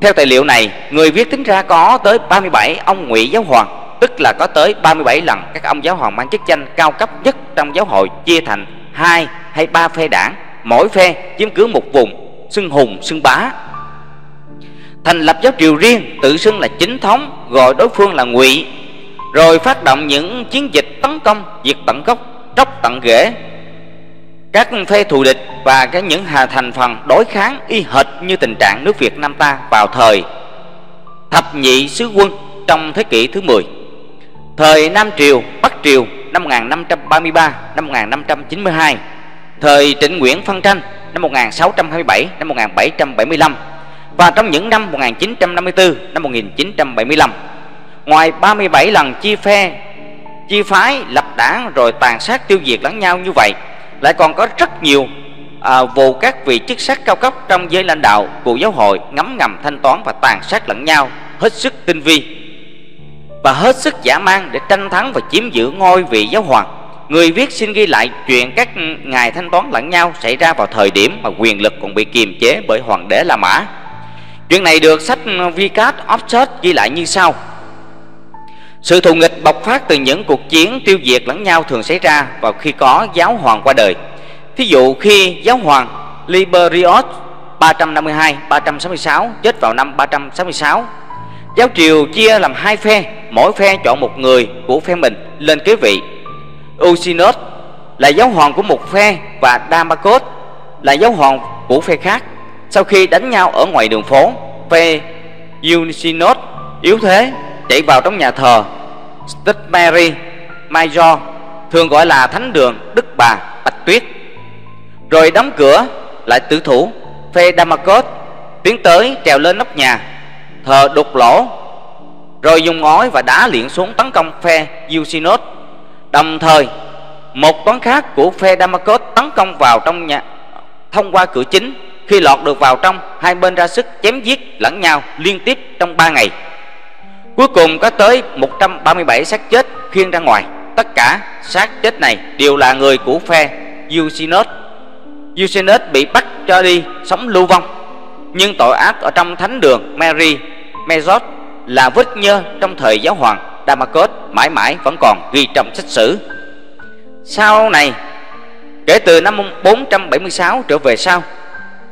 Theo tài liệu này, người viết tính ra có tới 37 ông ngụy giáo hoàng, tức là có tới 37 lần các ông giáo hoàng mang chức danh cao cấp nhất trong giáo hội chia thành 2 hay 3 phe đảng, mỗi phe chiếm cứ một vùng, xưng hùng, xưng bá, thành lập giáo triều riêng, tự xưng là chính thống, gọi đối phương là ngụy, rồi phát động những chiến dịch tấn công, diệt tận gốc, tróc tận rễ các phe thù địch và những thành phần đối kháng, y hệt như tình trạng nước Việt Nam ta vào thời thập nhị sứ quân trong thế kỷ thứ 10. Thời Nam Triều, Bắc Triều năm 1533, năm 1592. Thời Trịnh Nguyễn phân tranh năm 1627, năm 1775 và trong những năm 1954, năm 1975. Ngoài 37 lần chia phái, lập đảng rồi tàn sát tiêu diệt lẫn nhau như vậy, lại còn có rất nhiều vụ các vị chức sắc cao cấp trong giới lãnh đạo của giáo hội ngấm ngầm thanh toán và tàn sát lẫn nhau hết sức tinh vi và hết sức dã man để tranh thắng và chiếm giữ ngôi vị giáo hoàng. Người viết xin ghi lại chuyện các ngài thanh toán lẫn nhau xảy ra vào thời điểm mà quyền lực còn bị kiềm chế bởi hoàng đế La Mã. Chuyện này được sách Vicar of Christ ghi lại như sau: sự thù nghịch bộc phát từ những cuộc chiến tiêu diệt lẫn nhau thường xảy ra vào khi có giáo hoàng qua đời. Thí dụ khi giáo hoàng Liberius 352-366 chết vào năm 366, giáo triều chia làm hai phe, mỗi phe chọn một người của phe mình lên kế vị. Ursinus là giáo hoàng của một phe và Damacos là giáo hoàng của phe khác. Sau khi đánh nhau ở ngoài đường phố, phe Ursinus yếu thế chạy vào trong nhà thờ St. Mary Major, thường gọi là thánh đường Đức Bà Bạch Tuyết, rồi đóng cửa lại tự thủ. Phe Damacos tiến tới trèo lên nóc nhà thờ đục lỗ, rồi dùng ngói và đá liệng xuống tấn công phe Ursinus. Đồng thời, một toán khác của phe Damacos tấn công vào trong nhà thông qua cửa chính. Khi lọt được vào trong, hai bên ra sức chém giết lẫn nhau liên tiếp trong 3 ngày. Cuối cùng có tới 137 xác chết khiêng ra ngoài. Tất cả xác chết này đều là người của phe Ursinus. Ursinus bị bắt cho đi sống lưu vong. Nhưng tội ác ở trong thánh đường Mary Major là vết nhơ trong thời giáo hoàng Damacos mãi mãi vẫn còn ghi trong sách sử. Sau này, kể từ năm 476 trở về sau,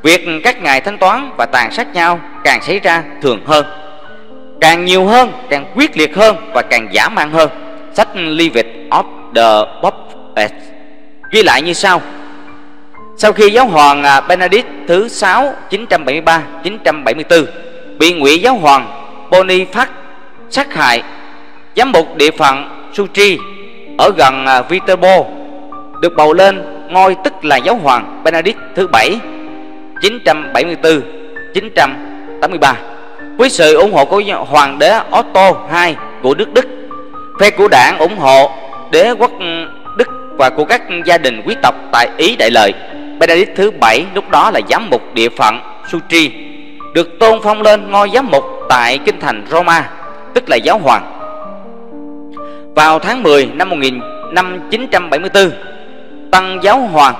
việc các ngài thanh toán và tàn sát nhau càng xảy ra thường hơn, càng nhiều hơn, càng quyết liệt hơn và càng dã man hơn. Sách Levitic of the Prophets ghi lại như sau: sau khi giáo hoàng Benedict thứ 6 973-974 bị ngụy giáo hoàng Boniface sát hại, giám mục địa phận Sutri ở gần Viterbo được bầu lên ngôi tức là giáo hoàng Benedict thứ 7 974-983 với sự ủng hộ của hoàng đế Otto II của nước Đức. Phe của đảng ủng hộ đế quốc Đức và của các gia đình quý tộc tại Ý đại lợi. Benedict thứ 7 lúc đó là giám mục địa phận Sutri, được tôn phong lên ngôi giám mục tại kinh thành Roma, tức là giáo hoàng. Vào tháng 10 năm 1974, Tăng Giáo Hoàng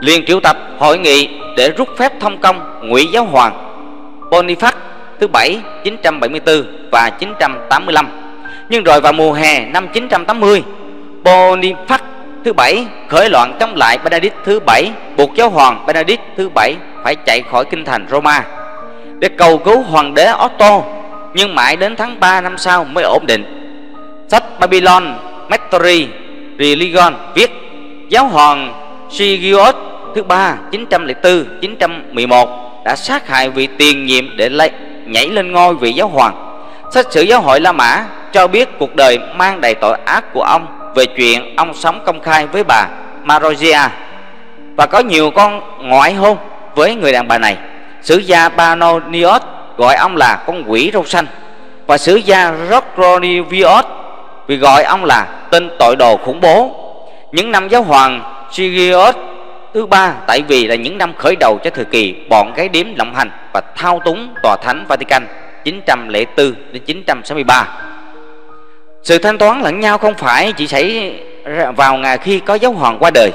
liền triệu tập hội nghị để rút phép thông công Ngụy Giáo Hoàng Boniface thứ 7 974 và 985. Nhưng rồi vào mùa hè năm 980, Boniface thứ 7 khởi loạn chống lại Benedict thứ 7, buộc giáo hoàng Benedict thứ 7 phải chạy khỏi kinh thành Roma để cầu cứu hoàng đế Otto, nhưng mãi đến tháng 3 năm sau mới ổn định. Sách Babylon Mystery Religion viết giáo hoàng Sergius thứ 3 904-911 đã sát hại vị tiền nhiệm để nhảy lên ngôi vị giáo hoàng. Sách sử giáo hội La Mã cho biết cuộc đời mang đầy tội ác của ông về chuyện ông sống công khai với bà Marozia và có nhiều con ngoại hôn với người đàn bà này. Sử gia Panonius gọi ông là con quỷ râu xanh, và sử gia Rocronivius vì gọi ông là tên tội đồ khủng bố. Những năm giáo hoàng Sergius thứ 3 tại vì là những năm khởi đầu cho thời kỳ bọn gái điếm lộng hành và thao túng tòa thánh Vatican 904-963. Sự thanh toán lẫn nhau không phải chỉ xảy ra vào ngày khi có giáo hoàng qua đời,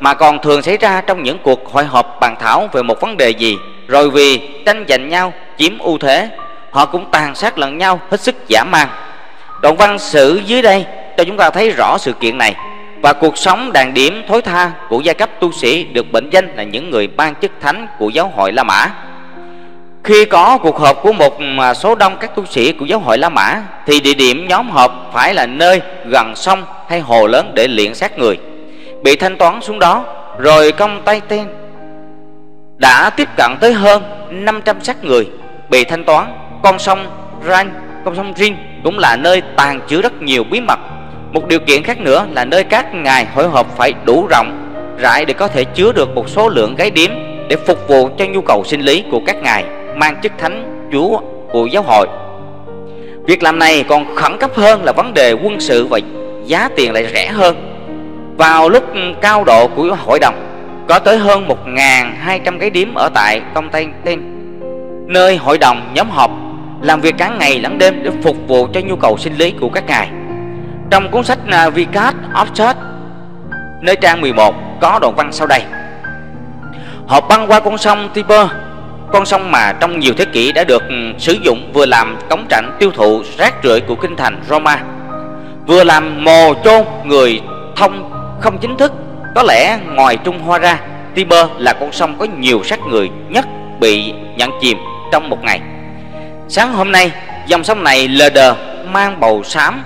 mà còn thường xảy ra trong những cuộc hội họp bàn thảo về một vấn đề gì, rồi vì tranh giành nhau chiếm ưu thế, họ cũng tàn sát lẫn nhau hết sức dã man. Đoạn văn sử dưới đây cho chúng ta thấy rõ sự kiện này và cuộc sống đàn điểm thối tha của giai cấp tu sĩ được mệnh danh là những người ban chức thánh của giáo hội La Mã. Khi có cuộc họp của một số đông các tu sĩ của giáo hội La Mã thì địa điểm nhóm họp phải là nơi gần sông hay hồ lớn để liệng xác người bị thanh toán xuống đó, rồi công tay tên đã tiếp cận tới hơn 500 xác người bị thanh toán. Con sông Rin cũng là nơi tàng trữ rất nhiều bí mật. Một điều kiện khác nữa là nơi các ngài hội họp phải đủ rộng rãi để có thể chứa được một số lượng gái điếm để phục vụ cho nhu cầu sinh lý của các ngài mang chức thánh chúa của giáo hội. Việc làm này còn khẩn cấp hơn là vấn đề quân sự và giá tiền lại rẻ hơn. Vào lúc cao độ của hội đồng, có tới hơn 1.200 gái điếm ở tại Constantine, nơi hội đồng nhóm họp làm việc cả ngày lẫn đêm để phục vụ cho nhu cầu sinh lý của các ngài. Trong cuốn sách Vicar of Christ, nơi trang 11 có đoạn văn sau đây: họ băng qua con sông Tiber, con sông mà trong nhiều thế kỷ đã được sử dụng vừa làm cống trảnh tiêu thụ rác rưởi của kinh thành Roma, vừa làm mồ chôn người thông không chính thức. Có lẽ ngoài Trung Hoa ra, Tiber là con sông có nhiều xác người nhất bị nhận chìm trong một ngày. Sáng hôm nay, dòng sông này lờ đờ mang màu xám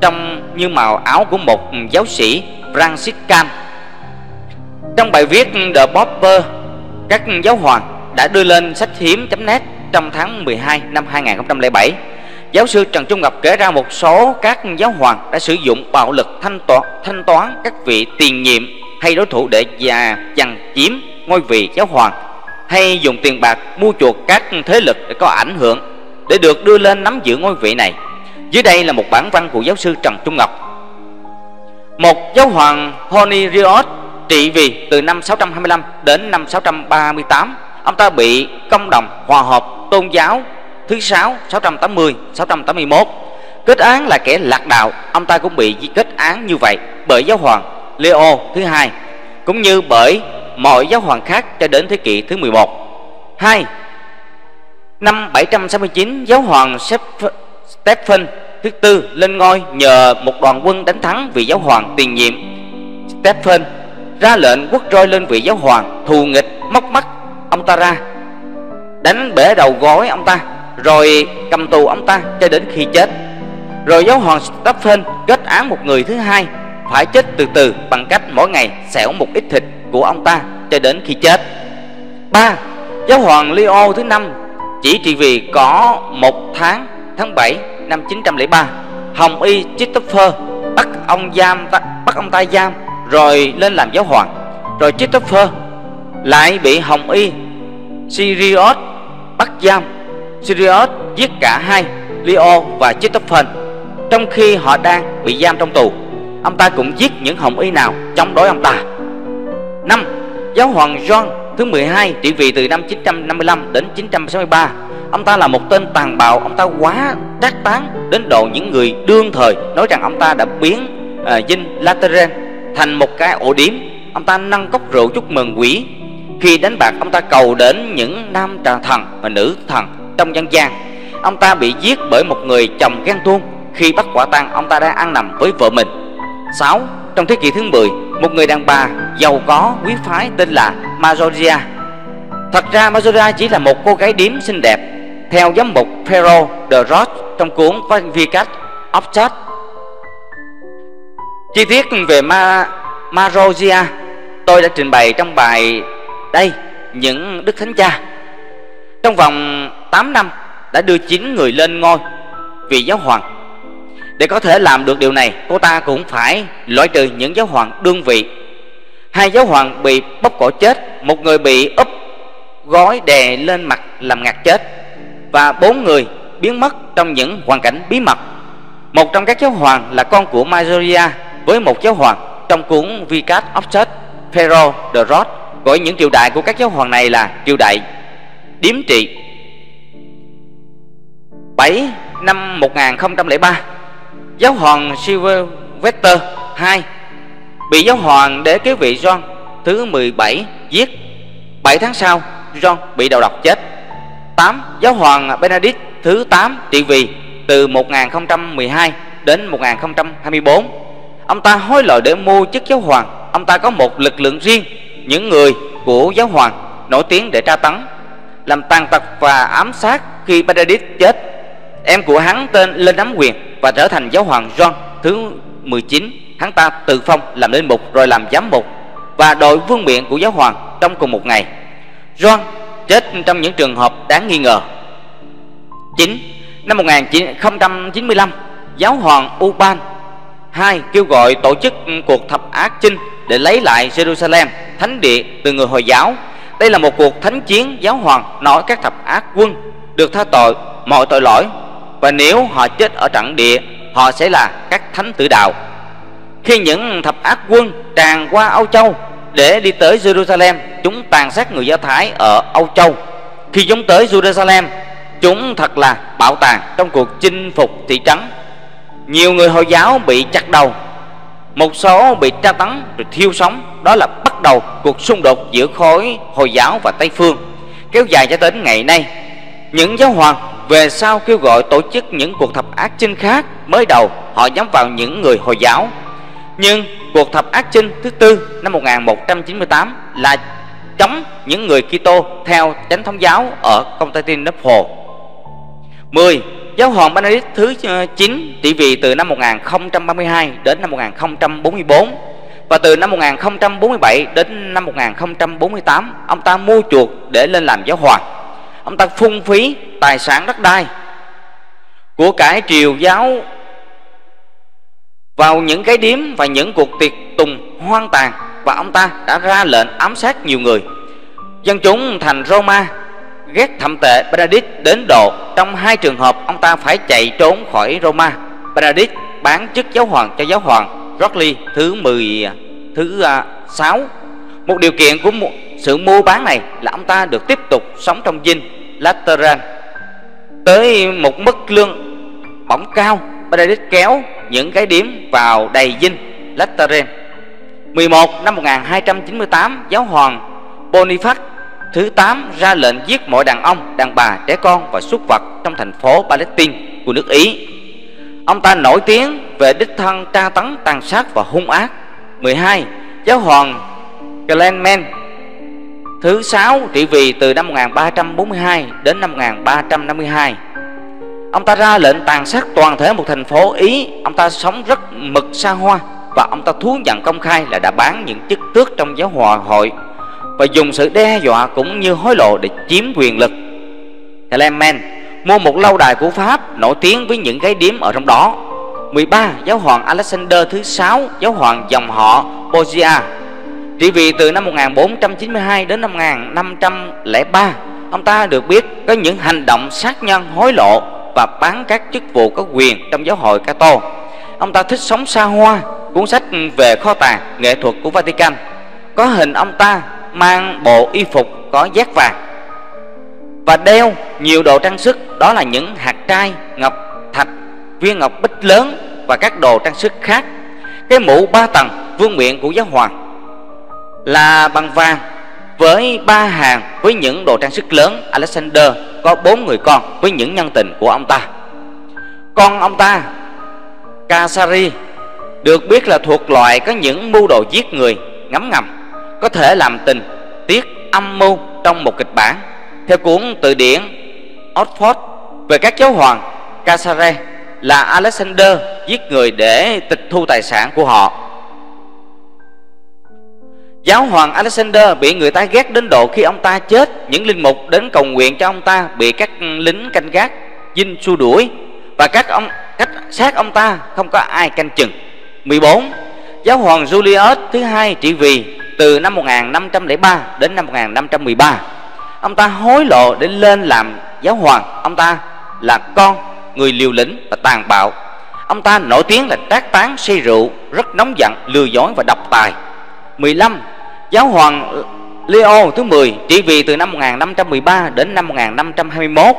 trong như màu áo của một giáo sĩ Franciscan. Trong bài viết The Pauper, các giáo hoàng đã đưa lên sách hiếm.net trong tháng 12 năm 2007. Giáo sư Trần Trung Ngọc kể ra một số các giáo hoàng đã sử dụng bạo lực thanh toán các vị tiền nhiệm hay đối thủ để giành chiếm ngôi vị giáo hoàng, hay dùng tiền bạc mua chuộc các thế lực để có ảnh hưởng để được đưa lên nắm giữ ngôi vị này. Dưới đây là một bản văn của giáo sư Trần Trung Ngọc. Một giáo hoàng Honorius trị vì từ năm 625 đến năm 638. Ông ta bị công đồng hòa hợp tôn giáo thứ 6 680-681 kết án là kẻ lạc đạo. Ông ta cũng bị kết án như vậy bởi giáo hoàng Leo thứ 2 cũng như bởi mọi giáo hoàng khác cho đến thế kỷ thứ 11. 2. Năm 769, giáo hoàng Stephen thứ 4 lên ngôi nhờ một đoàn quân đánh thắng vị giáo hoàng tiền nhiệm. Stephen ra lệnh quất roi lên vị giáo hoàng thù nghịch, móc mắt ông ta ra, đánh bể đầu gối ông ta, rồi cầm tù ông ta cho đến khi chết. Rồi giáo hoàng Stephen kết án một người thứ hai phải chết từ từ bằng cách mỗi ngày xẻo một ít thịt của ông ta cho đến khi chết. 3. Giáo hoàng Leo thứ 5 chỉ trị vì có một tháng, tháng 7 năm 903. Hồng y Christopher bắt ông ta giam rồi lên làm giáo hoàng. rồi Christopher lại bị hồng y Sirius bắt giam. Sirius giết cả hai Leo và Christopher trong khi họ đang bị giam trong tù. Ông ta cũng giết những hồng y nào chống đối ông ta. 5. Giáo hoàng John thứ 12 trị vì từ năm 955 đến 963. Ông ta là một tên tàn bạo, ông ta quá trác táng đến độ những người đương thời nói rằng ông ta đã biến dinh Lateran thành một cái ổ điểm. Ông ta nâng cốc rượu chúc mừng quỷ. Khi đánh bạc, ông ta cầu đến những nam trà thần và nữ thần trong dân gian. Ông ta bị giết bởi một người chồng ghen tuông. Khi bắt quả tang, ông ta đang ăn nằm với vợ mình. 6. Trong thế kỷ thứ 10, một người đàn bà giàu có quý phái tên là Majoria. Thật ra Majoria chỉ là một cô gái điếm xinh đẹp. Theo giám mục Pero de Roche trong cuốn Vicar of Christ, chi tiết về Majoria tôi đã trình bày trong bài Đây những Đức Thánh Cha. Trong vòng 8 năm đã đưa 9 người lên ngôi vị giáo hoàng. Để có thể làm được điều này, cô ta cũng phải loại trừ những giáo hoàng đương vị. 2 giáo hoàng bị bóp cổ chết, một người bị úp gói đè lên mặt làm ngạt chết, và 4 người biến mất trong những hoàn cảnh bí mật. Một trong các giáo hoàng là con của Majoria với một giáo hoàng. Trong cuốn Vicar of Christ, Pero de Roche gọi những triều đại của các giáo hoàng này là triều đại điếm trị. 7. Năm 1003, giáo hoàng Sylvester II bị giáo hoàng để kế vị John thứ 17 giết. 7 tháng sau, John bị đầu độc chết. 8. Giáo hoàng Benedict thứ 8 trị vì từ 1012 đến 1024. Ông ta hối lộ để mua chức giáo hoàng. Ông ta có một lực lượng riêng, những người của giáo hoàng nổi tiếng để tra tấn, làm tàn tật và ám sát. Khi Benedict chết, em của hắn tên lên nắm quyền và trở thành giáo hoàng John thứ 19. Hắn ta tự phong làm linh mục rồi làm giám mục và đội vương miện của giáo hoàng trong cùng một ngày. John chết trong những trường hợp đáng nghi ngờ. 9. Năm 1095, giáo hoàng Uban II kêu gọi tổ chức cuộc thập Á Chinh để lấy lại Jerusalem, thánh địa từ người Hồi giáo. Đây là một cuộc thánh chiến. Giáo hoàng nói các thập Á quân được tha tội mọi tội lỗi, và nếu họ chết ở trận địa, họ sẽ là các thánh tử đạo. Khi những thập Á quân tràn qua Âu Châu để đi tới Jerusalem, chúng tàn sát người Do Thái ở Âu Châu. Khi chúng tới Jerusalem, chúng thật là bạo tàn trong cuộc chinh phục thị trấn. Nhiều người Hồi giáo bị chặt đầu, một số bị tra tấn rồi thiêu sống. Đó là bắt đầu cuộc xung đột giữa khối Hồi giáo và Tây Phương, kéo dài cho đến ngày nay. Những giáo hoàng về sau kêu gọi tổ chức những cuộc thập Á Chinh khác. Mới đầu họ nhắm vào những người Hồi giáo, nhưng cuộc thập Á Chinh thứ tư năm 1198 là chống những người Kitô theo Chánh thống giáo ở Constantinople. 10. Giáo hoàng Benedict thứ 9 trị vì từ năm 1032 đến năm 1044, và từ năm 1047 đến năm 1048 ông ta mua chuộc để lên làm giáo hoàng. Ông ta phung phí tài sản đất đai của cải triều giáo vào những cái điếm và những cuộc tiệc tùng hoang tàn, và ông ta đã ra lệnh ám sát nhiều người. Dân chúng thành Roma ghét thậm tệ Benedict đến độ trong 2 trường hợp ông ta phải chạy trốn khỏi Roma. Benedict bán chức giáo hoàng cho giáo hoàng Gregory thứ 6. Một điều kiện của sự mua bán này là ông ta được tiếp tục sống trong dinh Lateran tới một mức lương bổng cao. Benedict kéo những cái điếm vào đầy dinh Lateran. 11. Năm 1298, giáo hoàng Boniface thứ 8 ra lệnh giết mọi đàn ông, đàn bà, trẻ con và súc vật trong thành phố Palestine của nước Ý. Ông ta nổi tiếng về đích thân tra tấn, tàn sát và hung ác. 12. Giáo hoàng Guillemin thứ 6 trị vì từ năm 1342 đến năm 1352. Ông ta ra lệnh tàn sát toàn thể một thành phố Ý. Ông ta sống rất mực xa hoa, và ông ta thú nhận công khai là đã bán những chức tước trong giáo hội và dùng sự đe dọa cũng như hối lộ để chiếm quyền lực. Clement mua một lâu đài của Pháp nổi tiếng với những cái điếm ở trong đó. 13. Giáo hoàng Alexander thứ 6, giáo hoàng dòng họ Borgia Trị vì từ năm 1492 đến năm 1503, ông ta được biết có những hành động sát nhân, hối lộ và bán các chức vụ có quyền trong giáo hội Kitô. Ông ta thích sống xa hoa. Cuốn sách về kho tàng nghệ thuật của Vatican có hình ông ta mang bộ y phục có giác vàng và đeo nhiều đồ trang sức, đó là những hạt trai, ngọc thạch, viên ngọc bích lớn và các đồ trang sức khác. Cái mũ 3 tầng vương miện của giáo hoàng là bằng vàng với 3 hàng với những đồ trang sức lớn. Alexander có 4 người con với những nhân tình của ông ta. Con ông ta, Casari, được biết là thuộc loại có những mưu đồ giết người ngấm ngầm, có thể làm tình tiết âm mưu trong một kịch bản. Theo cuốn từ điển Oxford về các giáo hoàng, Casare là Alexander giết người để tịch thu tài sản của họ. Giáo hoàng Alexander bị người ta ghét đến độ khi ông ta chết, những linh mục đến cầu nguyện cho ông ta bị các lính canh gác dinh xua đuổi, và cách sát ông ta không có ai canh chừng. 14. Giáo hoàng Joliet thứ hai trị vì từ năm 1503 đến năm 1513. Ông ta hối lộ để lên làm giáo hoàng. Ông ta là con người liều lĩnh và tàn bạo. Ông ta nổi tiếng là trác tán, say rượu, rất nóng giận, lừa dối và độc tài. 15. Giáo hoàng Leo thứ 10 trị vì từ năm 1513 đến năm 1521.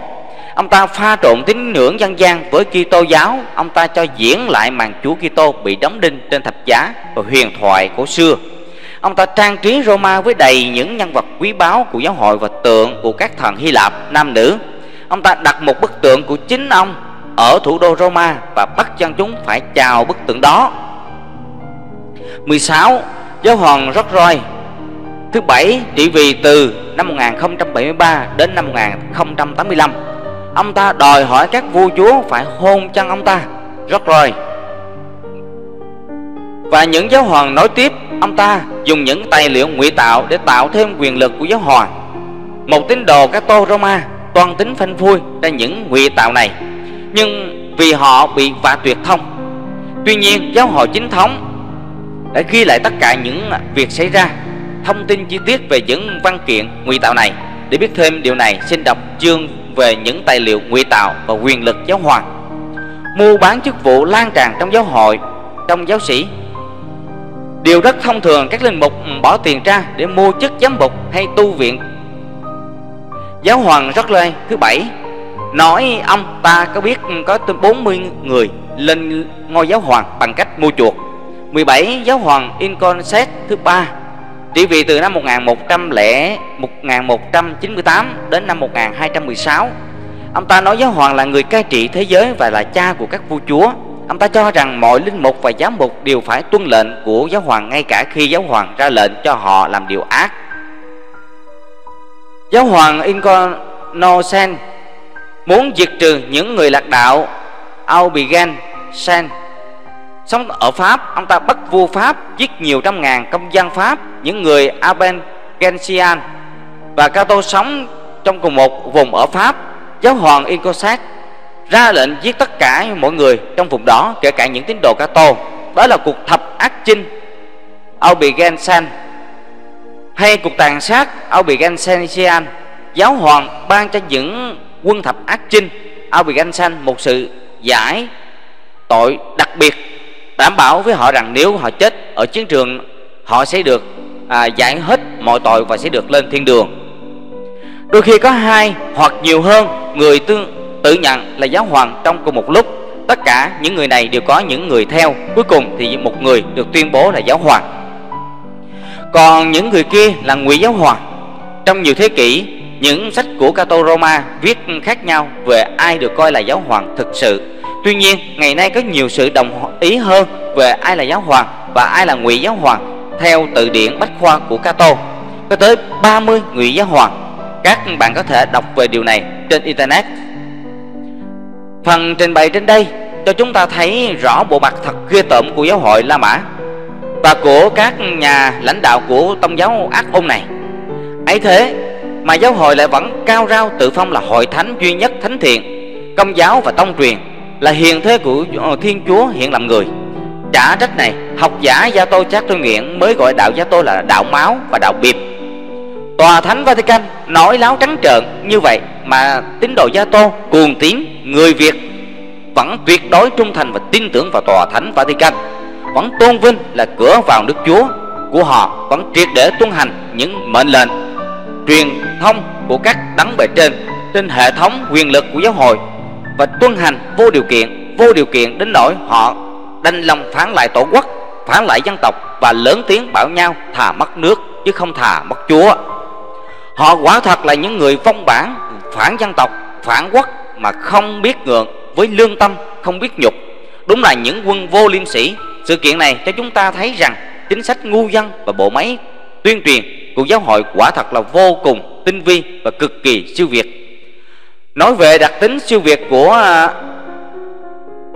Ông ta pha trộn tín ngưỡng dân gian với Kitô giáo. Ông ta cho diễn lại màn Chúa Kitô bị đóng đinh trên thập giá và huyền thoại cổ xưa. Ông ta trang trí Roma với đầy những nhân vật quý báu của giáo hội và tượng của các thần Hy Lạp nam nữ. Ông ta đặt một bức tượng của chính ông ở thủ đô Roma và bắt dân chúng phải chào bức tượng đó. 16. Giáo hoàng Gregory thứ 7 trị vì từ năm 1073 đến năm 1085. Ông ta đòi hỏi các vua chúa phải hôn chân ông ta, Gregory và những giáo hoàng nối tiếp. Ông ta dùng những tài liệu ngụy tạo để tạo thêm quyền lực của giáo hoàng. Một tín đồ Kitô Roma toan tính phanh phui ra những ngụy tạo này, nhưng vì họ bị vạ tuyệt thông. Tuy nhiên, giáo hội chính thống đã ghi lại tất cả những việc xảy ra. Thông tin chi tiết về những văn kiện ngụy tạo này, để biết thêm điều này, xin đọc chương về những tài liệu ngụy tạo và quyền lực giáo hoàng. Mua bán chức vụ lan tràn trong giáo hội, trong giáo sĩ. Điều rất thông thường, các linh mục bỏ tiền ra để mua chức giám mục hay tu viện. Giáo hoàng Gregory thứ 7 nói ông ta có biết có 40 người lên ngôi giáo hoàng bằng cách mua chuộc. 17. Giáo hoàng Inconset thứ 3 trị vì từ năm 1198 đến năm 1216. Ông ta nói giáo hoàng là người cai trị thế giới và là cha của các vua chúa. Ông ta cho rằng mọi linh mục và giám mục đều phải tuân lệnh của giáo hoàng, ngay cả khi giáo hoàng ra lệnh cho họ làm điều ác. Giáo hoàng Inconocent muốn diệt trừ những người lạc đạo. Albigan Sen sống ở Pháp. Ông ta bắt vua Pháp giết nhiều trăm ngàn công dân Pháp, những người Albigensian và Cato sống trong cùng một vùng ở Pháp. Giáo hoàng Inconocent ra lệnh giết tất cả mọi người trong vùng đó, kể cả những tín đồ Kitô. Đó là cuộc thập ác chinh Albigensian hay cuộc tàn sát Albigensian. Giáo hoàng ban cho những quân thập ác chinh Albigensian một sự giải tội đặc biệt, đảm bảo với họ rằng nếu họ chết ở chiến trường, họ sẽ được giải hết mọi tội và sẽ được lên thiên đường. Đôi khi có 2 hoặc nhiều hơn người tự nhận là giáo hoàng trong cùng một lúc. Tất cả những người này đều có những người theo. Cuối cùng thì một người được tuyên bố là giáo hoàng, còn những người kia là ngụy giáo hoàng. Trong nhiều thế kỷ, những sách của Kitô Roma viết khác nhau về ai được coi là giáo hoàng thực sự. Tuy nhiên, ngày nay có nhiều sự đồng ý hơn về ai là giáo hoàng và ai là ngụy giáo hoàng theo từ điển bách khoa của Kitô. Có tới 30 ngụy giáo hoàng. Các bạn có thể đọc về điều này trên Internet. Phần trình bày trên đây cho chúng ta thấy rõ bộ mặt thật ghê tởm của giáo hội La Mã và của các nhà lãnh đạo của tông giáo ác ôn này. Ấy thế mà giáo hội lại vẫn cao rao tự phong là hội thánh duy nhất thánh thiện, công giáo và tông truyền, là hiền thế của Thiên Chúa hiện làm người. Trả trách này Học giả Gia Tô Charlie Nguyễn mới gọi đạo Gia Tô là đạo máu và đạo bịp. Tòa Thánh Vatican nói láo trắng trợn như vậy mà tín đồ Gia Tô cuồng tín người Việt vẫn tuyệt đối trung thành và tin tưởng vào Tòa Thánh Vatican, vẫn tôn vinh là cửa vào nước Chúa của họ, vẫn triệt để tuân hành những mệnh lệnh truyền thông của các đấng bề trên trên hệ thống quyền lực của giáo hội và tuân hành vô điều kiện đến nỗi họ đành lòng phản lại tổ quốc, phản lại dân tộc và lớn tiếng bảo nhau thà mất nước chứ không thà mất Chúa. Họ quả thật là những người phong bản phản dân tộc, phản quốc mà không biết ngượng, với lương tâm không biết nhục, đúng là những quân vô liêm sĩ. Sự kiện này cho chúng ta thấy rằng chính sách ngu dân và bộ máy tuyên truyền của giáo hội quả thật là vô cùng tinh vi và cực kỳ siêu việt. Nói về đặc tính siêu việt của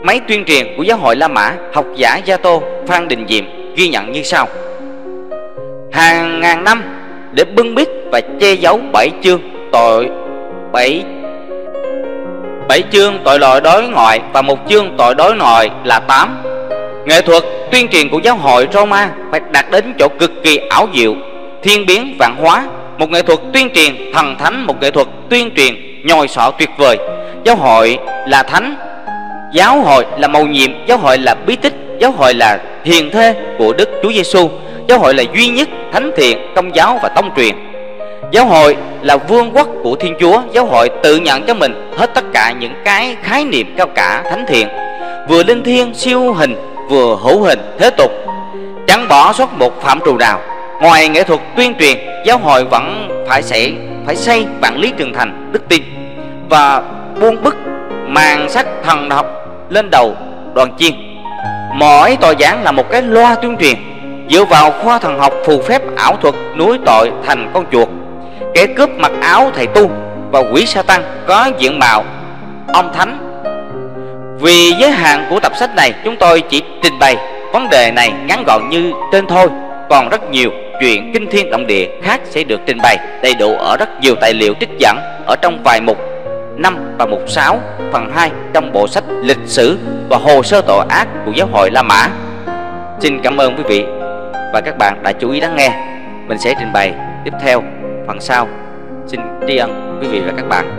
máy tuyên truyền của giáo hội La Mã, học giả Gia Tô Phan Đình Diệm ghi nhận như sau: hàng ngàn năm để bưng bít và che giấu bảy chương tội lỗi đối ngoại và một chương tội đối nội là 8. Nghệ thuật tuyên truyền của giáo hội Roma phải đạt đến chỗ cực kỳ ảo diệu, thiên biến vạn hóa, một nghệ thuật tuyên truyền thần thánh, một nghệ thuật tuyên truyền nhồi sọ tuyệt vời. Giáo hội là thánh, giáo hội là mầu nhiệm, giáo hội là bí tích, giáo hội là hiền thê của Đức Chúa Giêsu, giáo hội là duy nhất, thánh thiện, công giáo và tông truyền. Giáo hội là vương quốc của Thiên Chúa, giáo hội tự nhận cho mình hết tất cả những cái khái niệm cao cả thánh thiện, vừa linh thiêng siêu hình, vừa hữu hình thế tục, chẳng bỏ sót một phạm trù nào. Ngoài nghệ thuật tuyên truyền, giáo hội vẫn phải xây vạn lý trường thành đức tin và buông bức màn sách thần học lên đầu đoàn chiên. Mỗi tòa giảng là một cái loa tuyên truyền, dựa vào khoa thần học phù phép ảo thuật núi tội thành con chuột, kẻ cướp mặc áo thầy tu và quỷ Satan có diện mạo ông thánh. Vì giới hạn của tập sách này, chúng tôi chỉ trình bày vấn đề này ngắn gọn như trên thôi. Còn rất nhiều chuyện kinh thiên động địa khác sẽ được trình bày đầy đủ ở rất nhiều tài liệu trích dẫn ở trong vài mục 5 và mục 6 phần 2 trong bộ sách Lịch sử và Hồ sơ tội ác của giáo hội La Mã. Xin cảm ơn quý vị và các bạn đã chú ý lắng nghe. Mình sẽ trình bày tiếp theo phần sau. Xin tri ân quý vị và các bạn.